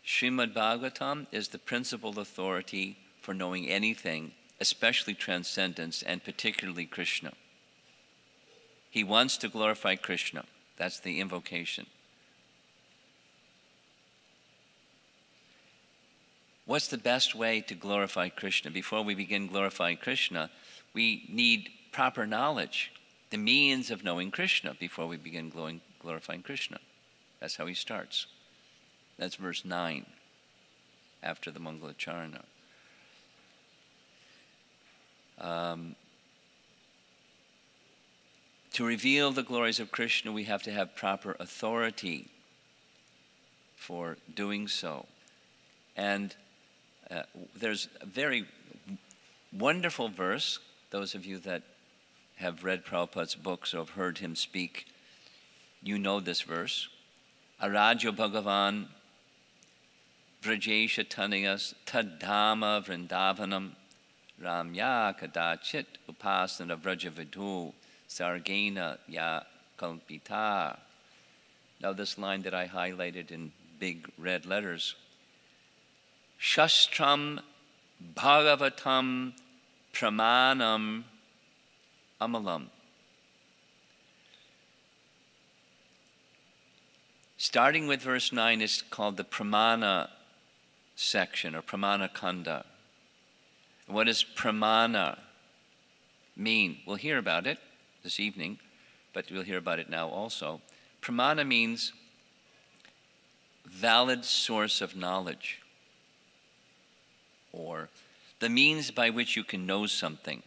Srimad Bhagavatam is the principal authority for knowing anything, especially transcendence and particularly Krishna. He wants to glorify Krishna. That's the invocation. What's the best way to glorify Krishna? Before we begin glorifying Krishna, we need proper knowledge, the means of knowing Krishna before we begin glorifying Krishna. That's how he starts. That's verse 9, after the Mangalacharana. To reveal the glories of Krishna, we have to have proper authority for doing so. And there's a very wonderful verse. Those of you that have read Prabhupada's books or have heard him speak, you know this verse. Arajyo Bhagavan Vrajesha Tanayas Taddhama Vrindavanam Ramya Kadachit Upasana Vrajavidhu Sargena Ya Kalpita. Now this line that I highlighted in big red letters, Shastram Bhagavatam Pramanam Amalam. Starting with verse 9 is called the Pramana section or Pramana Kanda. What does Pramana mean? We'll hear about it this evening, but we'll hear about it now also. Pramana means valid source of knowledge, or the means by which you can know something.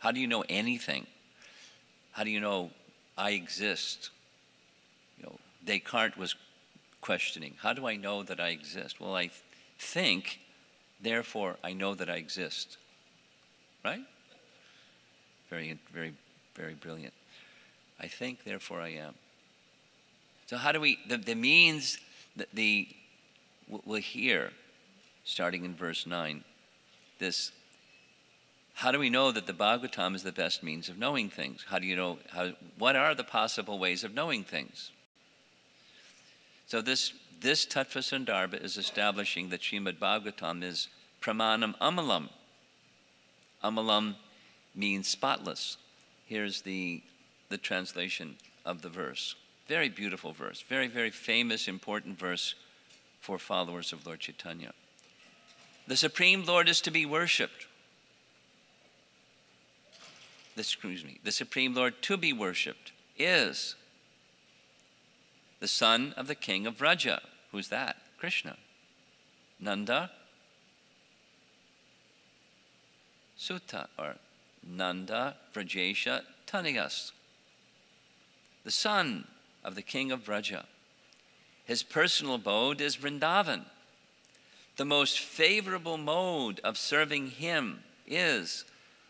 How do you know anything? How do you know I exist? You know, Descartes was questioning, how do I know that I exist? Well, I think, therefore I know that I exist. Right? Very, very, very brilliant. I think, therefore I am. So how do we, the means, we'll hear, starting in verse 9, this, how do we know that the Bhagavatam is the best means of knowing things? How do you know, what are the possible ways of knowing things? So this Tattvasandarbha is establishing that Srimad Bhagavatam is Pramanam Amalam. Amalam means spotless. Here's the translation of the verse. Very beautiful verse, very, very famous, important verse for followers of Lord Chaitanya. The Supreme Lord is to be worshipped. The Supreme Lord to be worshipped is the son of the king of Vraja. Who's that? Krishna. Nanda Sutta, or Nanda Vrajesha Tanigas. The son of the king of Vraja. His personal abode is Vrindavan. The most favorable mode of serving him is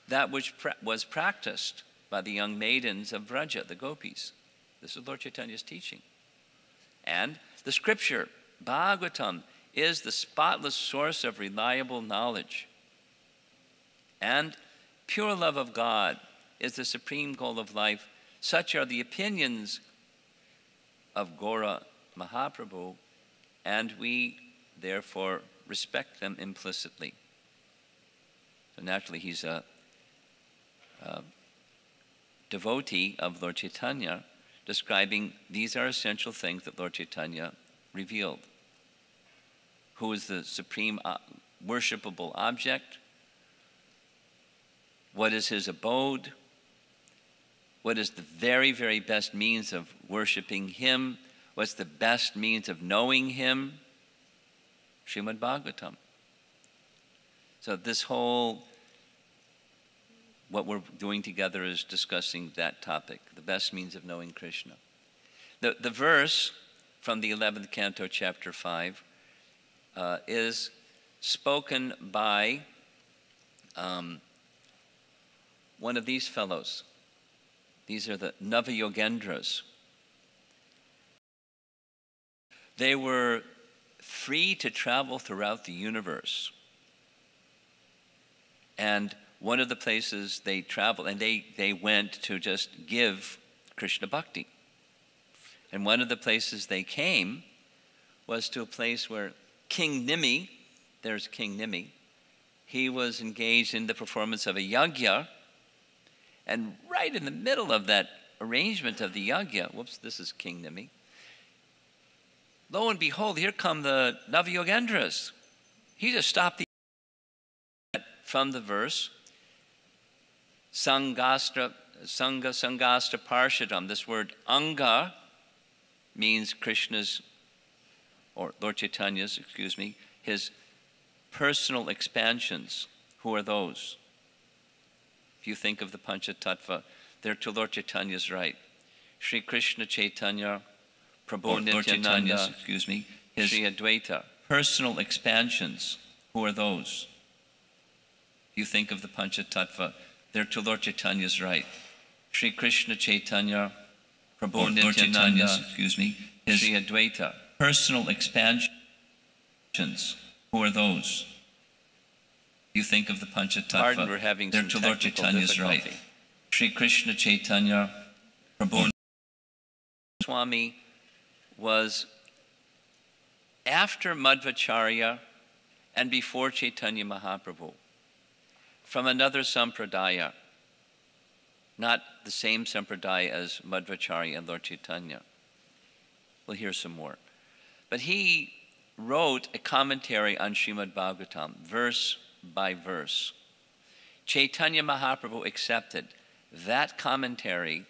that which was practiced by the young maidens of Vraja, the gopis. This is Lord Chaitanya's teaching. And the scripture, Bhagavatam, is the spotless source of reliable knowledge. And pure love of God is the supreme goal of life. Such are the opinions of Gaura Mahaprabhu, and we therefore respect them implicitly. So naturally he's a devotee of Lord Chaitanya, describing these are essential things that Lord Chaitanya revealed. Who is the supreme worshipable object? What is his abode? What is the very, very best means of worshiping him? What's the best means of knowing him? Srimad Bhagavatam. So this whole, what we're doing together is discussing that topic, the best means of knowing Krishna. The verse from the 11th canto, chapter 5, is spoken by one of these fellows. These are the Navayogendras. They were free to travel throughout the universe. And one of the places they traveled, and they went to just give Krishna bhakti. And one of the places they came was to a place where King Nimi, there's King Nimi, he was engaged in the performance of a yajna, and right in the middle of that arrangement of the yajna, whoops, this is King Nimi, lo and behold, here come the Navayogendras. He just stopped the from the verse, Sangastra Parshadam. This word Anga means Krishna's, or Lord Chaitanya's, excuse me, his personal expansions. Who are those? If you think of the Panchatattva, they're to Lord Chaitanya's right. Sri Krishna Chaitanya, Prabhu Nityananda, excuse me, his Sri Advaita. Personal expansions. Who are those? If you think of the Panchatattva, they're to Lord Chaitanya's right. Sri Krishna Chaitanya, Prabhu Nityananda, excuse me, his Sri Advaita. Personal expansions. Who are those? You think of the Panchatattva. Pardon, we're having some technical difficulty. They're to Lord Chaitanya's right. Sri Krishna Chaitanya, Prabhu Swami was after Madhvacharya and before Chaitanya Mahaprabhu, from another sampradaya, not the same sampradaya as Madhvacharya and Lord Chaitanya. We'll hear some more. But he wrote a commentary on Srimad Bhagavatam, verse by verse. Chaitanya Mahaprabhu accepted that commentary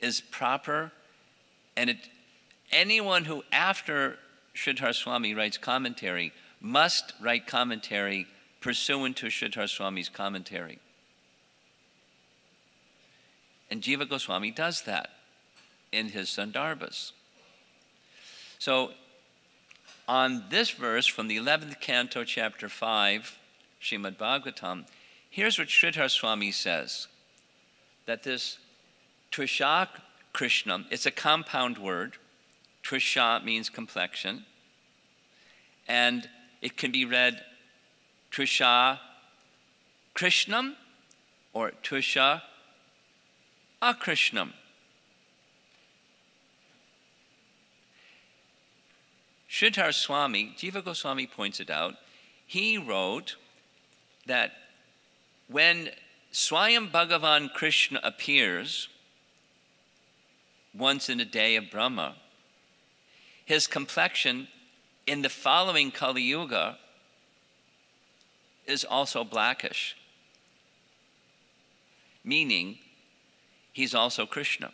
is proper, and anyone who after Sridhar Swami writes commentary must write commentary pursuant to Sridhar Swami's commentary. And Jiva Goswami does that in his Sandarbhas. So on this verse from the 11th canto, chapter 5, Srimad Bhagavatam, here's what Sridhar Swami says, that this Trisha Krishnam, it's a compound word. Trisha means complexion, and it can be read Trisha Krishnam or Trisha Akrishnam. Sridhar Swami, Jiva Goswami points it out, he wrote that when Swayam Bhagavan Krishna appears once in a day of Brahma, his complexion in the following Kali Yuga is also blackish, meaning he's also Krishna.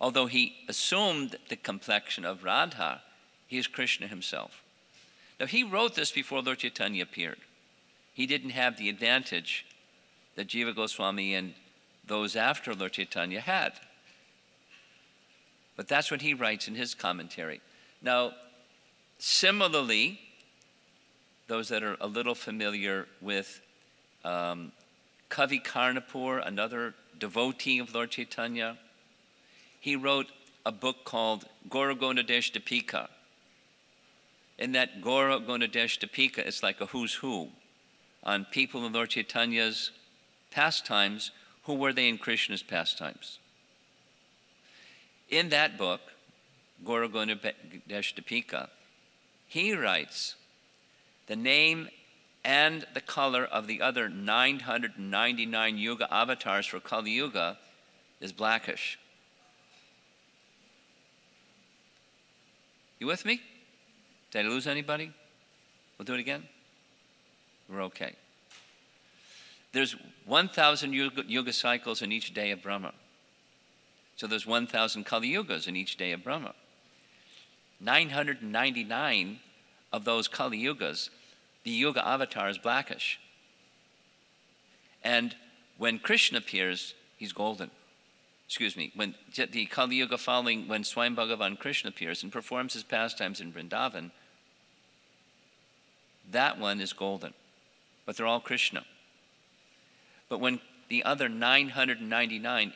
Although he assumed the complexion of Radha, he is Krishna himself. Now, he wrote this before Lord Chaitanya appeared. He didn't have the advantage that Jiva Goswami and those after Lord Chaitanya had. But that's what he writes in his commentary. Now, similarly, those that are a little familiar with Kavi Karnapur, another devotee of Lord Chaitanya, he wrote a book called Gaura Gonadeshtapika. In that Gaura Gonadeshtapika, it's like a who's who on people in Lord Chaitanya's pastimes. Who were they in Krishna's pastimes? In that book, Gaura Gonadeshtapika, he writes the name and the color of the other 999 Yuga avatars for Kali Yuga is blackish. You with me? Did I lose anybody? We'll do it again? We're okay. There's 1,000 Yuga cycles in each day of Brahma. So there's 1,000 Kali Yugas in each day of Brahma. 999 of those Kali Yugas, the Yuga avatar is blackish. And when Krishna appears, he's golden. Excuse me, when the Kali Yuga following, when Swayam Bhagavan Krishna appears and performs his pastimes in Vrindavan, that one is golden, but they're all Krishna. But when the other 999,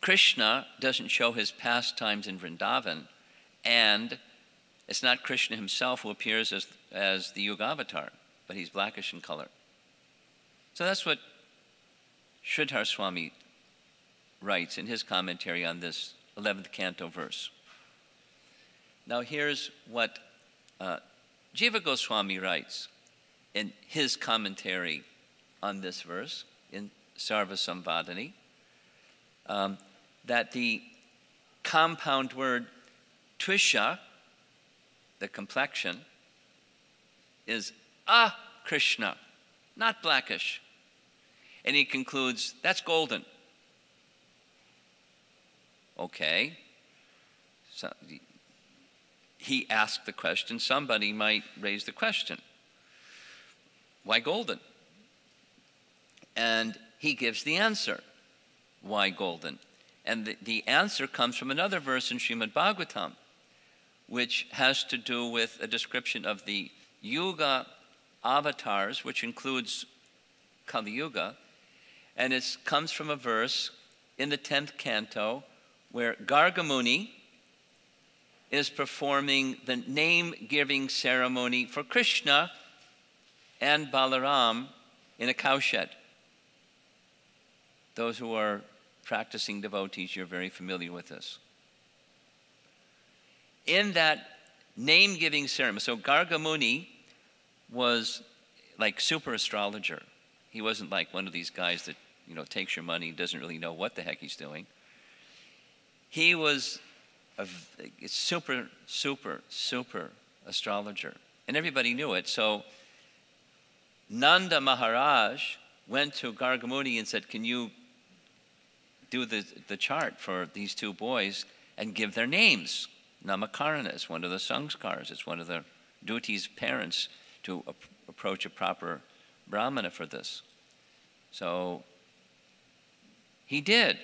Krishna doesn't show his pastimes in Vrindavan, and it's not Krishna himself who appears as as the Yugavatar, but he's blackish in color. So that's what Sridhar Swami writes in his commentary on this 11th canto verse. Now here's what Jiva Goswami writes in his commentary on this verse in Sarva that the compound word trisha, the complexion, is a Krishna, not blackish. And he concludes, that's golden. Okay. So he asked the question. Somebody might raise the question. Why golden? And he gives the answer. Why golden? And the answer comes from another verse in Srimad Bhagavatam, which has to do with a description of the Yuga avatars, which includes Kali Yuga. And it comes from a verse in the 10th canto where Garga Muni is performing the name-giving ceremony for Krishna and Balaram in a cowshed. Those who are practicing devotees, you're very familiar with this. In that name-giving ceremony, so Garga Muni was like super astrologer. He wasn't like one of these guys that, you know, takes your money and doesn't really know what the heck he's doing. He was a super astrologer. And everybody knew it. So Nanda Maharaj went to Garga Muni and said, can you do the chart for these two boys and give their names? Namakarana is one of the sanskars. It's one of the duties of parents to approach a proper brahmana for this. So he did.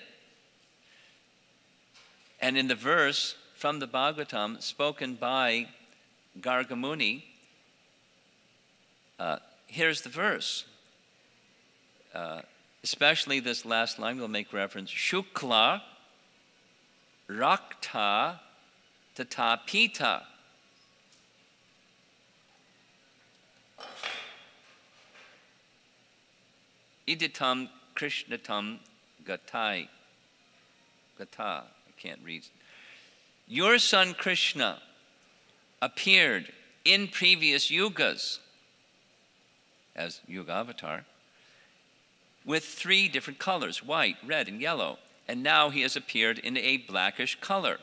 And in the verse from the Bhagavatam spoken by Garga Muni, here's the verse. Especially this last line will make reference. Shukla Rakta Tata Pita. Iditam Krishnatam Gatai. Gata. Can't read. Your son Krishna appeared in previous yugas as Yuga Avatar with three different colors, white, red, and yellow, and now he has appeared in a blackish color.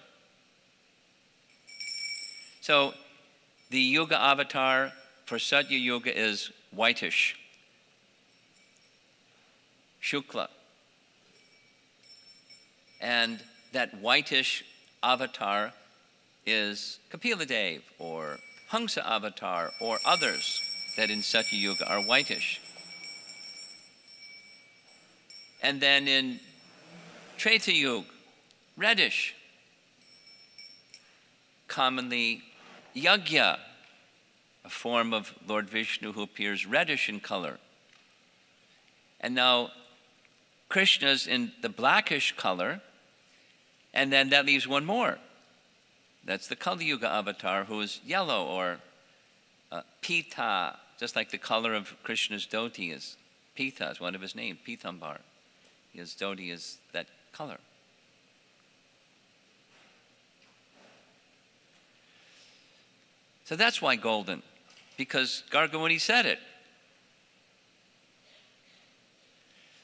So the Yuga Avatar for Satya Yuga is whitish, Shukla. And that whitish avatar is Kapiladev or Hangsa avatar or others that in Satya Yuga are whitish. And then in Treta Yuga, reddish, commonly Yagya, a form of Lord Vishnu who appears reddish in color. And now Krishna's in the blackish color. And then that leaves one more. That's the Kali Yuga avatar, who is yellow or Pita, just like the color of Krishna's dhoti is Pita, is one of his names, Pitambar. His dhoti is that color. So that's why golden, because Garga Muni said it.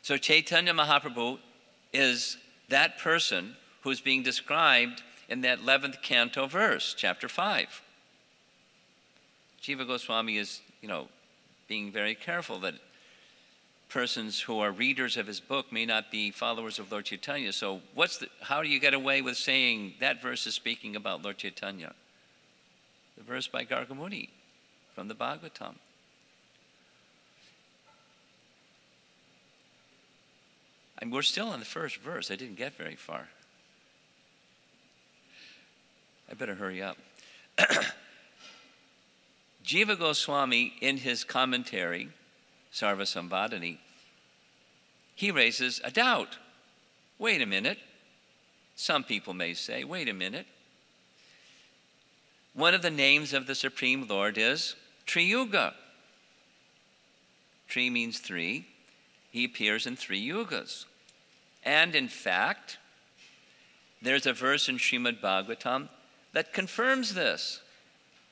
So Chaitanya Mahaprabhu is that person who's being described in that 11th canto verse, chapter 5. Jiva Goswami is, you know, being very careful that persons who are readers of his book may not be followers of Lord Chaitanya. So how do you get away with saying that verse is speaking about Lord Chaitanya? The verse by Garga Muni from the Bhagavatam. And we're still on the first verse. I didn't get very far. I better hurry up. Jiva Goswami, in his commentary, Sarva Sambandhini, he raises a doubt. Wait a minute. Some people may say, wait a minute. One of the names of the Supreme Lord is Triyuga. Tri means three. He appears in three yugas. And in fact, there's a verse in Srimad Bhagavatam that confirms this.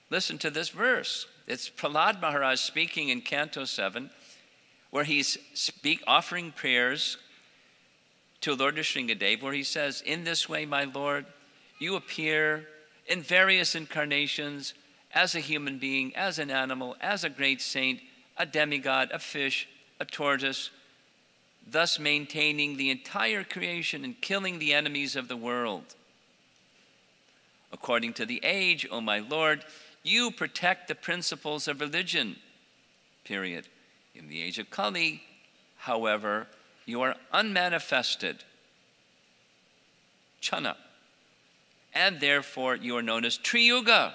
Listen to this verse. It's Prahlad Maharaj speaking in Canto 7, where he's offering prayers to Lord Nrsingadeva, where he says, in this way, my Lord, you appear in various incarnations as a human being, as an animal, as a great saint, a demigod, a fish, a tortoise, thus maintaining the entire creation and killing the enemies of the world. According to the age, O my Lord, you protect the principles of religion, period. In the age of Kali, however, you are unmanifested, Chana, and therefore you are known as Triyuga.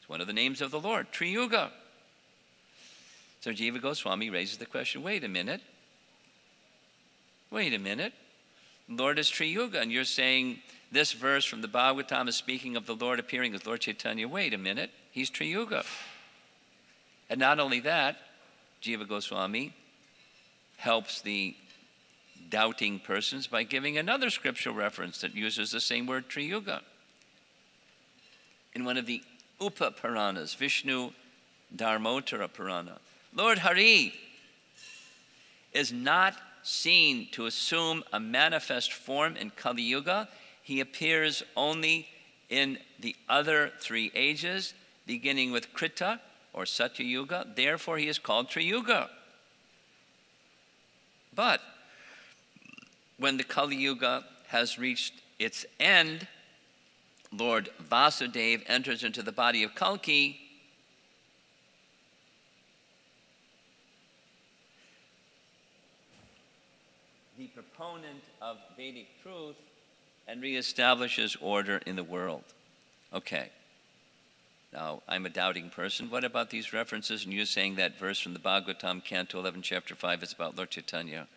It's one of the names of the Lord, Triyuga. So Jiva Goswami raises the question, wait a minute. Wait a minute. Lord is Triyuga, and you're saying this verse from the Bhagavatam is speaking of the Lord appearing as Lord Chaitanya. Wait a minute. He's Triyuga. And not only that, Jiva Goswami helps the doubting persons by giving another scriptural reference that uses the same word, Triyuga. In one of the Upa Puranas, Vishnu Dharmotara Purana, Lord Hari is not seen to assume a manifest form in Kali Yuga. He appears only in the other three ages, beginning with Krita or Satya Yuga. Therefore, he is called Triyuga. But when the Kali Yuga has reached its end, Lord Vasudeva enters into the body of Kalki. The proponent of Vedic truth, and reestablishes order in the world. Okay. Now, I'm a doubting person. What about these references? And you're saying that verse from the Bhagavatam, Canto 11, Chapter 5, is about Lord Chaitanya.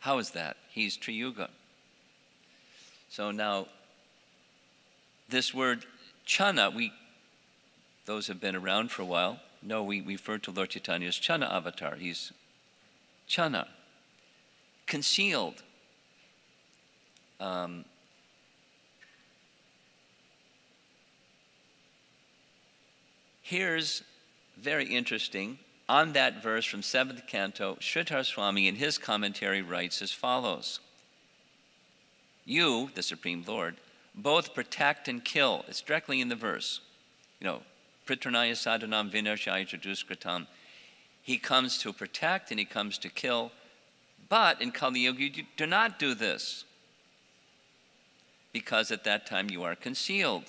How is that? He's Triyuga. So now, this word Chana, those have been around for a while. No, we refer to Lord Chaitanya as Chana Avatar. He's Chana. Concealed, here's very interesting. On that verse from 7th Canto, Sridhar Swami in his commentary writes as follows. You, the Supreme Lord, both protect and kill. It's directly in the verse. You know, Pritranaya sadhanam vinashaya duskritam. He comes to protect and he comes to kill. But in Kali Yuga, you do not do this, because at that time you are concealed,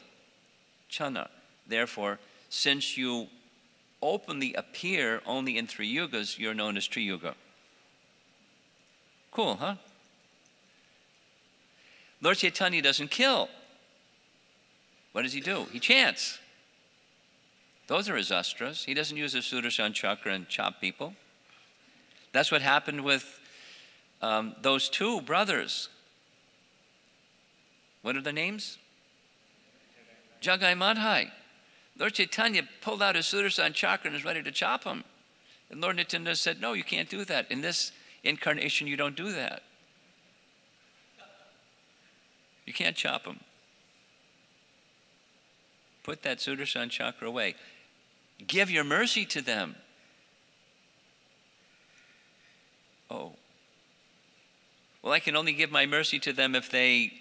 Chana. Therefore, since you openly appear only in three yugas, you're known as Triyuga. Cool, huh? Lord Chaitanya doesn't kill. What does he do? He chants. Those are his astras. He doesn't use his Sudarshan chakra and chop people. That's what happened with those two brothers. What are their names? Jagai Madhai. Lord Chaitanya pulled out his Sudarshan chakra and was ready to chop him. And Lord Nityananda said, no, you can't do that. In this incarnation, you don't do that. You can't chop him. Put that Sudarshan chakra away. Give your mercy to them. Oh. Well, I can only give my mercy to them if they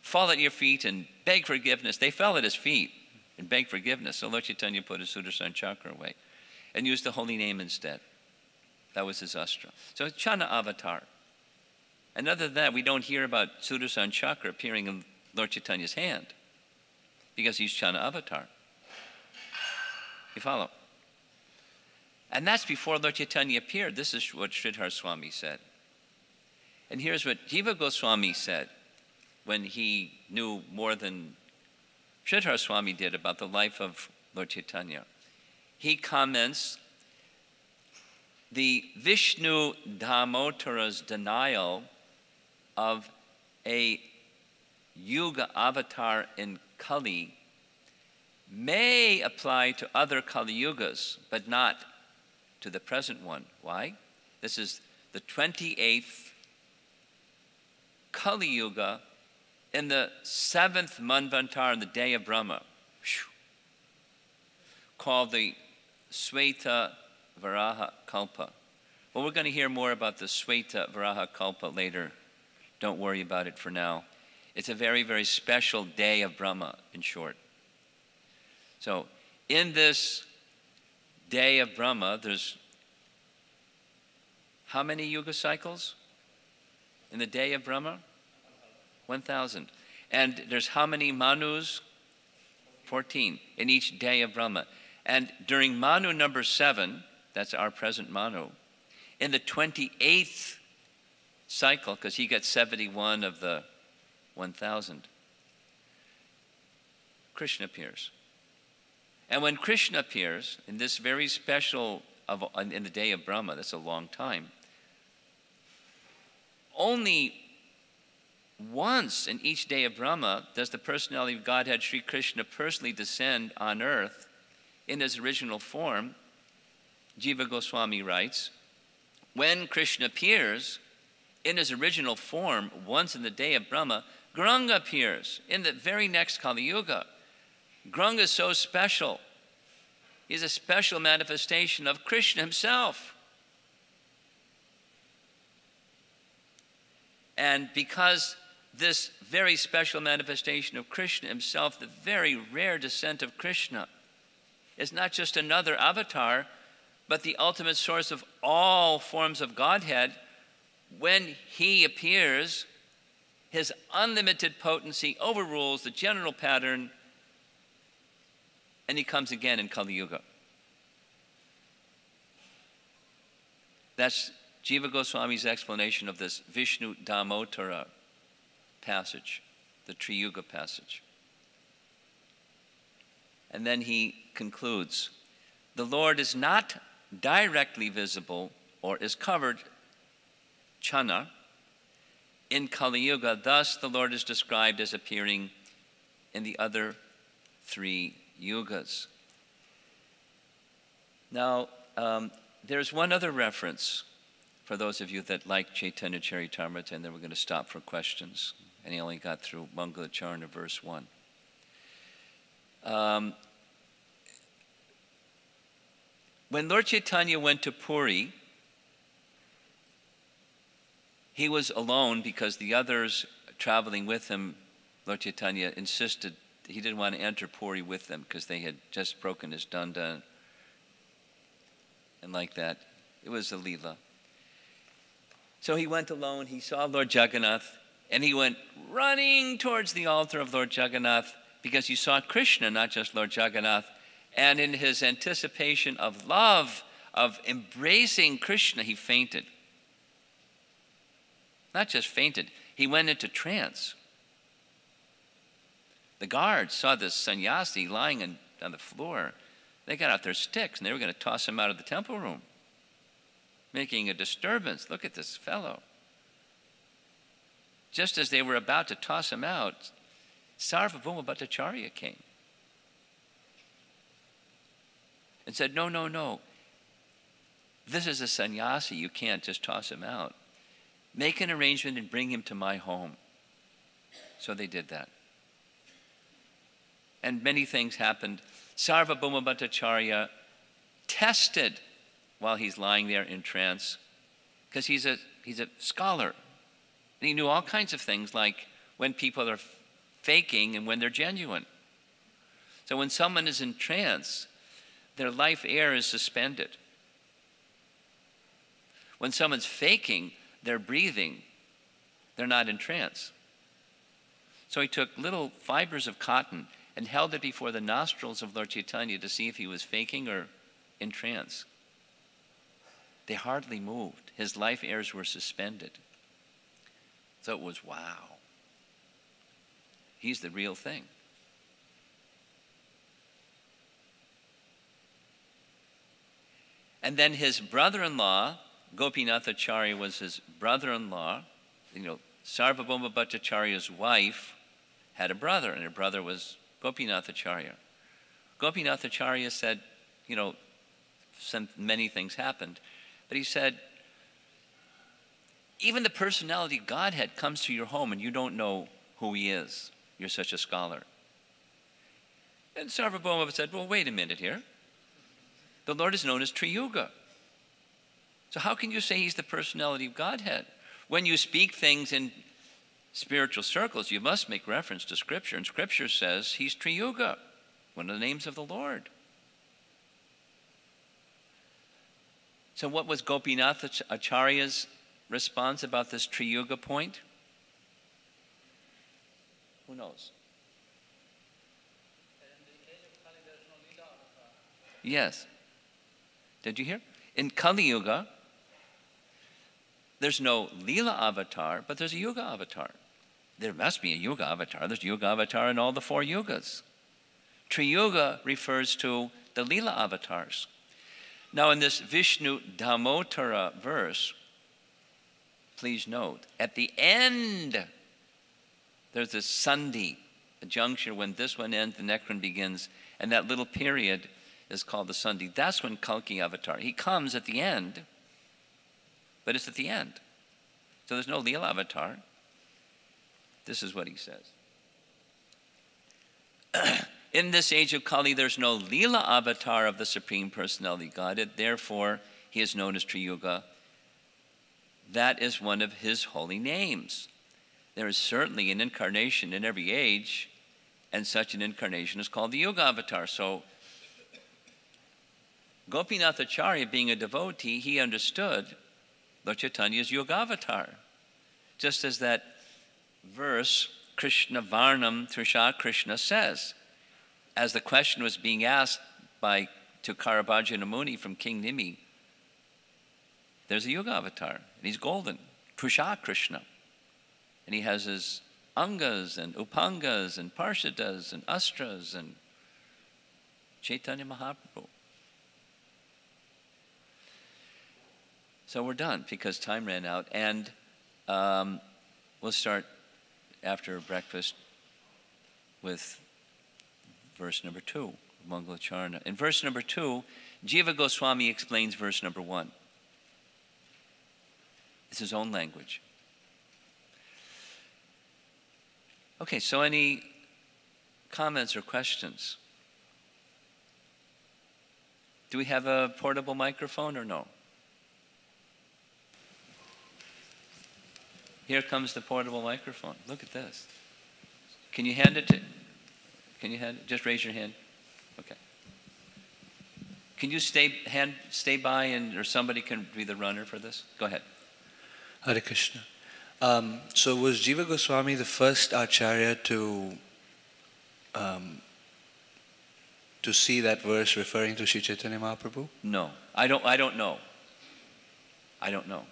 fall at your feet and beg forgiveness. They fell at his feet and begged forgiveness. So Lord Chaitanya put his Sudarshan chakra away and used the holy name instead. That was his astra. So it's Chana Avatar. And other than that, we don't hear about Sudarshan chakra appearing in Lord Chaitanya's hand because he's Chana Avatar. You follow? And that's before Lord Chaitanya appeared. This is what Sridhar Swami said. And here's what Jiva Goswami said when he knew more than Sridhar Swami did about the life of Lord Chaitanya. He comments, the Vishnu Dhamotara's denial of a Yuga avatar in Kali may apply to other Kali Yugas, but not to the present one. Why? This is the 28th Kali Yuga in the 7th Manvantara, in the day of Brahma, called the Sweta Varaha Kalpa. Well, we're going to hear more about the Sweta Varaha Kalpa later. Don't worry about it for now. It's a very, very special day of Brahma, in short. So in this day of Brahma, there's how many yuga cycles in the day of Brahma? 1,000. And there's how many manus? 14 in each day of Brahma. And during manu number 7, that's our present manu, in the 28th cycle, because he got 71 of the 1,000, Krishna appears. And when Krishna appears in this very special, in the day of Brahma, that's a long time, only once in each day of Brahma does the personality of Godhead, Sri Krishna, personally descend on earth in his original form. Jiva Goswami writes, when Krishna appears in his original form once in the day of Brahma, Gauranga appears in the very next Kali Yuga. Gauranga is so special. He's a special manifestation of Krishna himself. And because this very special manifestation of Krishna himself, the very rare descent of Krishna, is not just another avatar, but the ultimate source of all forms of Godhead, when he appears, his unlimited potency overrules the general pattern, and he comes again in Kali Yuga. That's Jiva Goswami's explanation of this Vishnu Damodara passage, the Triyuga passage. And then he concludes, the Lord is not directly visible or is covered, chana, in Kali Yuga. Thus, the Lord is described as appearing in the other three yugas. Now, there's one other reference for those of you that like Chaitanya Charitamrita, and then we're going to stop for questions. And he only got through Mangalacharna verse 1. When Lord Chaitanya went to Puri, he was alone because the others traveling with him, Lord Chaitanya insisted he didn't want to enter Puri with them because they had just broken his danda and like that. It was a leela. So he went alone, he saw Lord Jagannath, and he went running towards the altar of Lord Jagannath because he saw Krishna, not just Lord Jagannath. And in his anticipation of love, of embracing Krishna, he fainted. Not just fainted, he went into trance. The guards saw this sannyasi lying on the floor. They got out their sticks and they were going to toss him out of the temple room, making a disturbance. Look at this fellow. Just as they were about to toss him out, Sarvabhauma Bhattacharya came and said, no, no, no. This is a sannyasi. You can't just toss him out. Make an arrangement and bring him to my home. So they did that. And many things happened. Sarvabhauma Bhattacharya tested while he's lying there in trance, because he's a scholar. And he knew all kinds of things, like when people are faking and when they're genuine. So when someone is in trance, their life air is suspended. When someone's faking, they're breathing. They're not in trance. So he took little fibers of cotton and held it before the nostrils of Lord Chaitanya to see if he was faking or in trance. They hardly moved. His life airs were suspended. So it was, wow. He's the real thing. And then his brother-in-law, Gopinathacharya was his brother-in-law. You know, Sarvabhauma Bhattacharya's wife had a brother, and her brother was Gopinathacharya. Gopinath Acharya said, you know, many things happened, but he said, even the personality Godhead comes to your home and you don't know who he is. You're such a scholar. And Sarvabhauma said, well, wait a minute here. The Lord is known as Triyuga. So how can you say he's the personality of Godhead? When you speak things in spiritual circles, you must make reference to Scripture. And Scripture says he's Triyuga, one of the names of the Lord. So what was Gopinath Acharya's response about this Triyuga point? Who knows? Yes. Did you hear? In Kali Yuga, there's no Leela avatar, but there's a Yuga avatar. There must be a Yuga avatar. There's a Yuga avatar in all the four Yugas. Triyuga refers to the Leela avatars. Now in this Vishnu Dhammotara verse, please note, at the end, there's this sandhi, a juncture when this one ends, the next one begins, and that little period is called the sandhi. That's when Kalki avatar, he comes at the end, but it's at the end. So there's no Leela avatar. This is what he says. In this age of Kali, there's no Leela avatar of the Supreme Personality Godhead, therefore he is known as Triyuga. That is one of his holy names. There is certainly an incarnation in every age, and such an incarnation is called the Yuga avatar. So Gopinath Acharya, being a devotee, he understood Lord Chaitanya's Yuga avatar. Just as that verse, Krishna Varnam Trisha Krishna says, as the question was being asked to Karabhajana Muni from King Nimi, there's a Yuga avatar, and he's golden, Trisha Krishna. And he has his angas and upangas and parshadas and astras and Chaitanya Mahaprabhu. So we're done because time ran out, and we'll start after breakfast with verse number 2 of Mangalacharna. In verse number 2, Jiva Goswami explains verse number 1. It's his own language. Okay, so any comments or questions? Do we have a portable microphone or no? Here comes the portable microphone. Look at this. Can you hand it to, just raise your hand. Okay. Can you stay by, and or somebody can be the runner for this? Go ahead. Hare Krishna. So was Jiva Goswami the first Acharya to see that verse referring to Sri Chaitanya Mahaprabhu? No, I don't know. I don't know.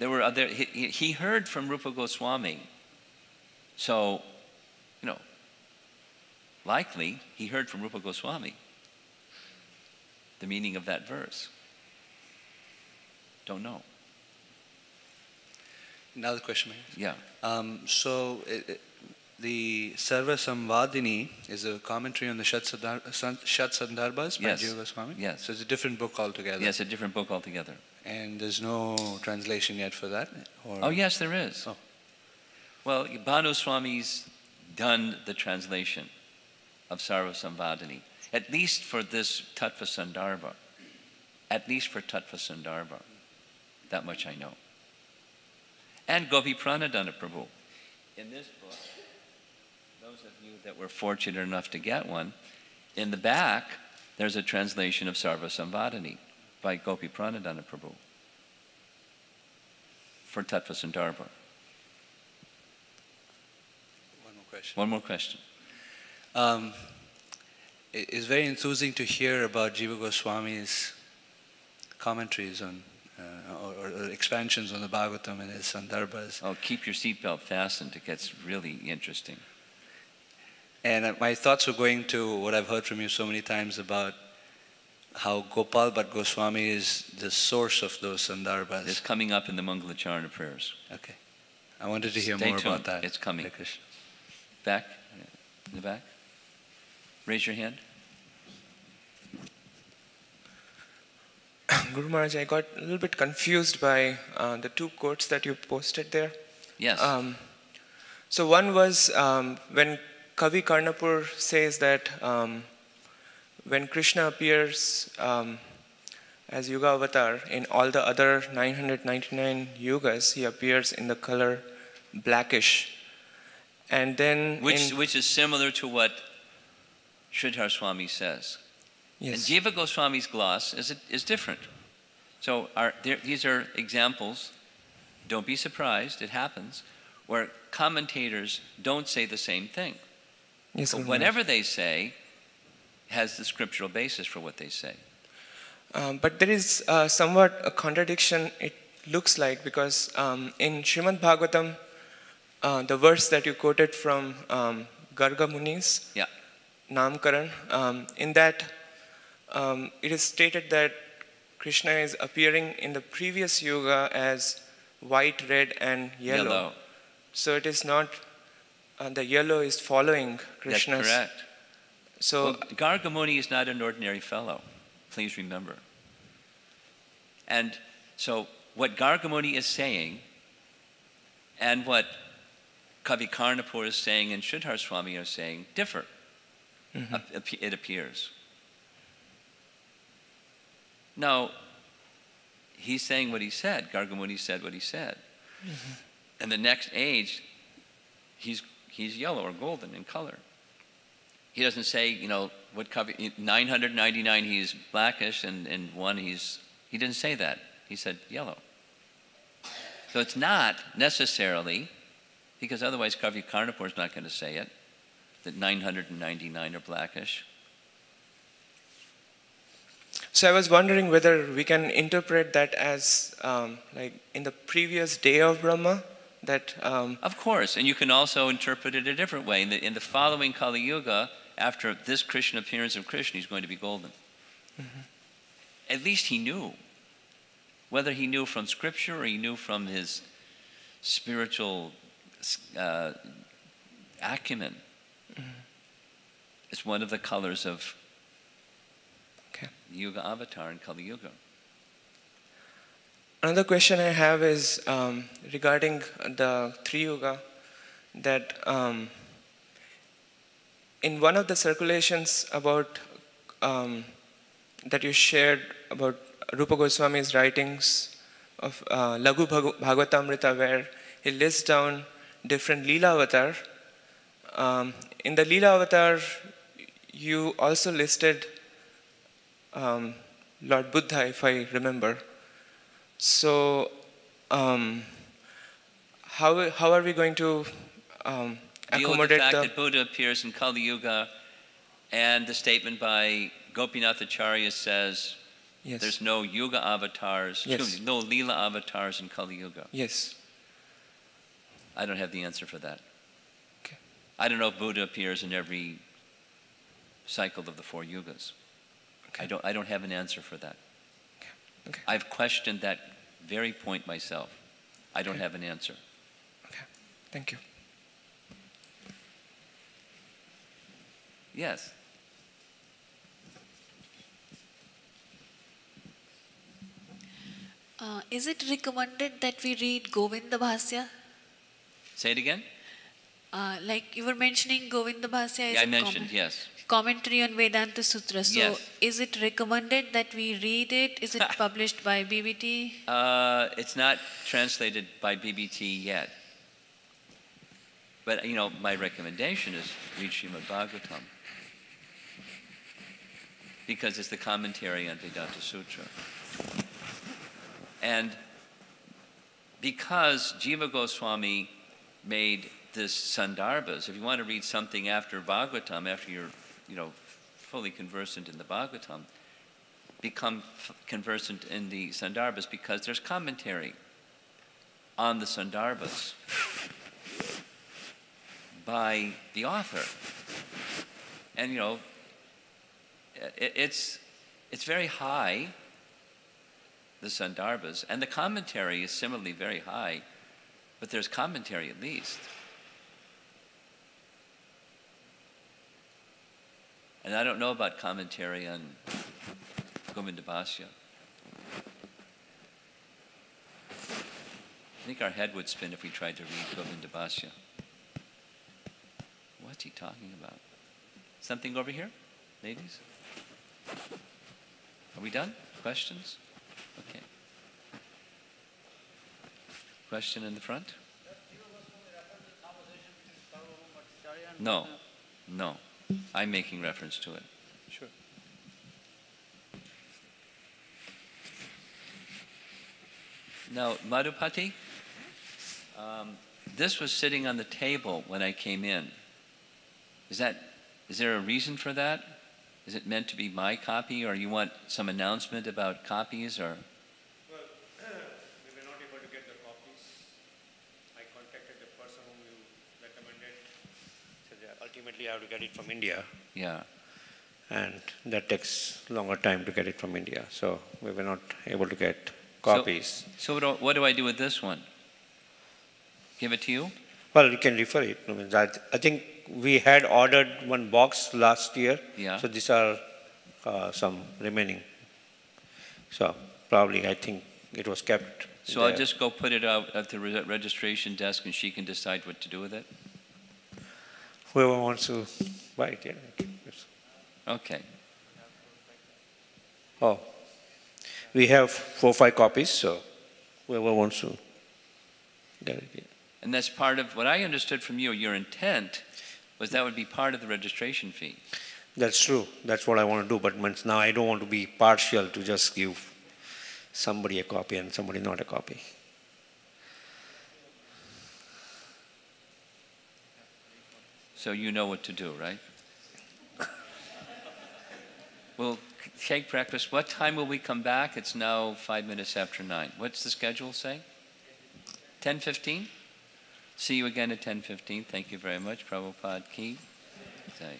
There were other. He heard from Rupa Goswami, so you know. Likely, he heard from Rupa Goswami the meaning of that verse. Don't know. Another question. Yeah. The Sarva Samvadini is a commentary on the Shat Sandarbhas by Jiva Goswami. Yes. So it's a different book altogether. Yes, a different book altogether. And there's no translation yet for that? Or? Oh, yes, there is. Oh. Well, Bhanu Swami's done the translation of Sarva Samvadini, at least for this Tattva Sandarbha. At least for Tattva Sandarbha. That much I know. And Gopi Pranadana Prabhu. In this book, those of you that were fortunate enough to get one, in the back, there's a translation of Sarva Samvadini by Gopi Pranadana Prabhu for Tattva Sandarbha. One more question. One more question. It's very enthusing to hear about Jiva Goswami's commentaries on or expansions on the Bhagavatam and his Sandarbhas. Oh, keep your seatbelt fastened. It gets really interesting. And my thoughts were going to what I've heard from you so many times about how Gopal Bhatt Goswami is the source of those Sandarbhas. It's coming up in the Mangalacharna prayers. Okay. I wanted to hear more about that. It's coming. Back, in the back. Raise your hand. Guru Maharaj, I got a little bit confused by the two quotes that you posted there. Yes. So one was when Kavi Karnapur says that when Krishna appears as Yuga Avatar, in all the other 999 yugas, he appears in the color blackish. And then which is similar to what Sridhar Swami says. Yes. And Jiva Goswami's gloss is different. So these are examples. Don't be surprised, it happens, where commentators don't say the same thing. Yes, but whatever they say has the scriptural basis for what they say. But there is somewhat a contradiction, it looks like, because in Srimad Bhagavatam, the verse that you quoted from Garga Muni's Namkaran, in that it is stated that Krishna is appearing in the previous yuga as white, red, and yellow. So it is not, the yellow is following Krishna's. That's correct. So well, Garga Muni is not an ordinary fellow. Please remember. And so what Garga Muni is saying and what Kavi Karnapur is saying and Sridhar Swami are saying differ, it appears. Now, he's saying what he said. Garga Muni said what he said. And the next age, he's yellow or golden in color. He doesn't say, you know, what Kavi, 999 he's blackish and one he didn't say that. He said yellow. So it's not necessarily, because otherwise Kavi Karnapur is not going to say it, that 999 are blackish. So I was wondering whether we can interpret that as like in the previous day of Brahma, that... Of course, and you can also interpret it a different way. In the following Kali Yuga, after this Krishna appearance of Krishna, he's going to be golden. At least he knew. Whether he knew from scripture or he knew from his spiritual acumen. It's one of the colors of Yuga Avatar and Kali Yuga. Another question I have is regarding the three yuga, that in one of the circulations about that you shared about Rupa Goswami's writings of Laghu Bhagavatamrita, where he lists down different Leela Avatar. In the Leela Avatar, you also listed Lord Buddha, if I remember. So, how are we going to accommodate the fact that Buddha appears in Kali Yuga, and the statement by Gopinath Acharya says there's no Yuga avatars, no Leela avatars in Kali Yuga? Yes. I don't have the answer for that. Okay. I don't know if Buddha appears in every cycle of the four yugas. Okay. I don't have an answer for that. Okay. I've questioned that very point myself. I don't have an answer. Okay. Thank you. Yes. Is it recommended that we read Govinda Bhasya? Say it again. Like you were mentioning Govinda Bhasya. Yeah, I mentioned, yes. Commentary on Vedanta Sutra. So is it recommended that we read it? Is it published by BBT? It's not translated by BBT yet. But, you know, my recommendation is read Srimad Bhagavatam, because it's the commentary on Vedanta Sutra. And because Jiva Goswami made this Sandarbhas, if you want to read something after Bhagavatam, after you're fully conversant in the Bhagavatam, become conversant in the Sandarbhas, because there's commentary on the Sandarbhas by the author. And, you know, it's very high, the Sandarbhas, and the commentary is similarly very high, but there's commentary at least. And I don't know about commentary on Govindabhasya. I think our head would spin if we tried to read Govindabhasya. What's he talking about? Something over here, ladies? Are we done? Questions? Okay. Question in the front? No, no. I'm making reference to it. Sure. Now, Madhupati, this was sitting on the table when I came in. Is there a reason for that? Is it meant to be my copy, or you want some announcement about copies, or? Well, we were not able to get the copies. I contacted the person whom you recommended. So ultimately, I have to get it from India. Yeah. And that takes longer time to get it from India. So we were not able to get copies. So what do I do with this one? Give it to you? Well, you can refer it. I think we had ordered one box last year. Yeah. So these are some remaining. So probably I think it was kept. So there. I'll just go put it out at the registration desk and she can decide what to do with it? Whoever wants to buy it, yeah. Okay. Oh. We have 4 or 5 copies, so whoever wants to get it. Yeah. And that's part of what I understood from you. Your intent was that would be part of the registration fee. That's true. That's what I want to do. But now I don't want to be partial to just give somebody a copy and somebody not a copy. So you know what to do, right? Well, take practice. What time will we come back? It's now 9:05. What's the schedule say? 10:15? See you again at 10:15. Thank you very much. Prabhupada ki jai.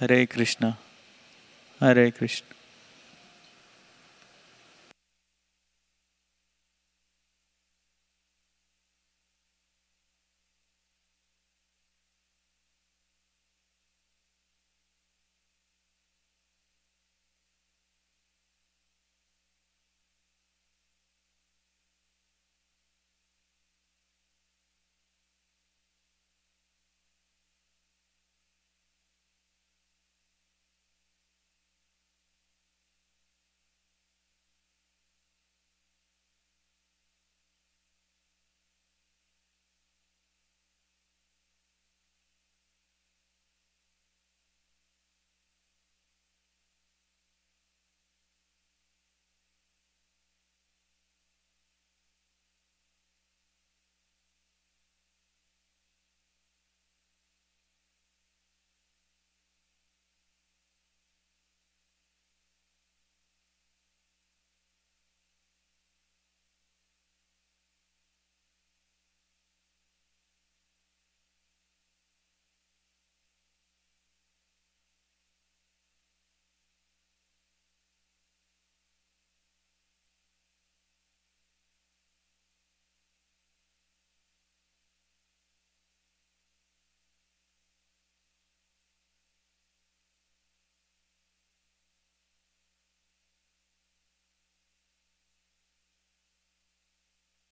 Hare Krishna, Hare Krishna.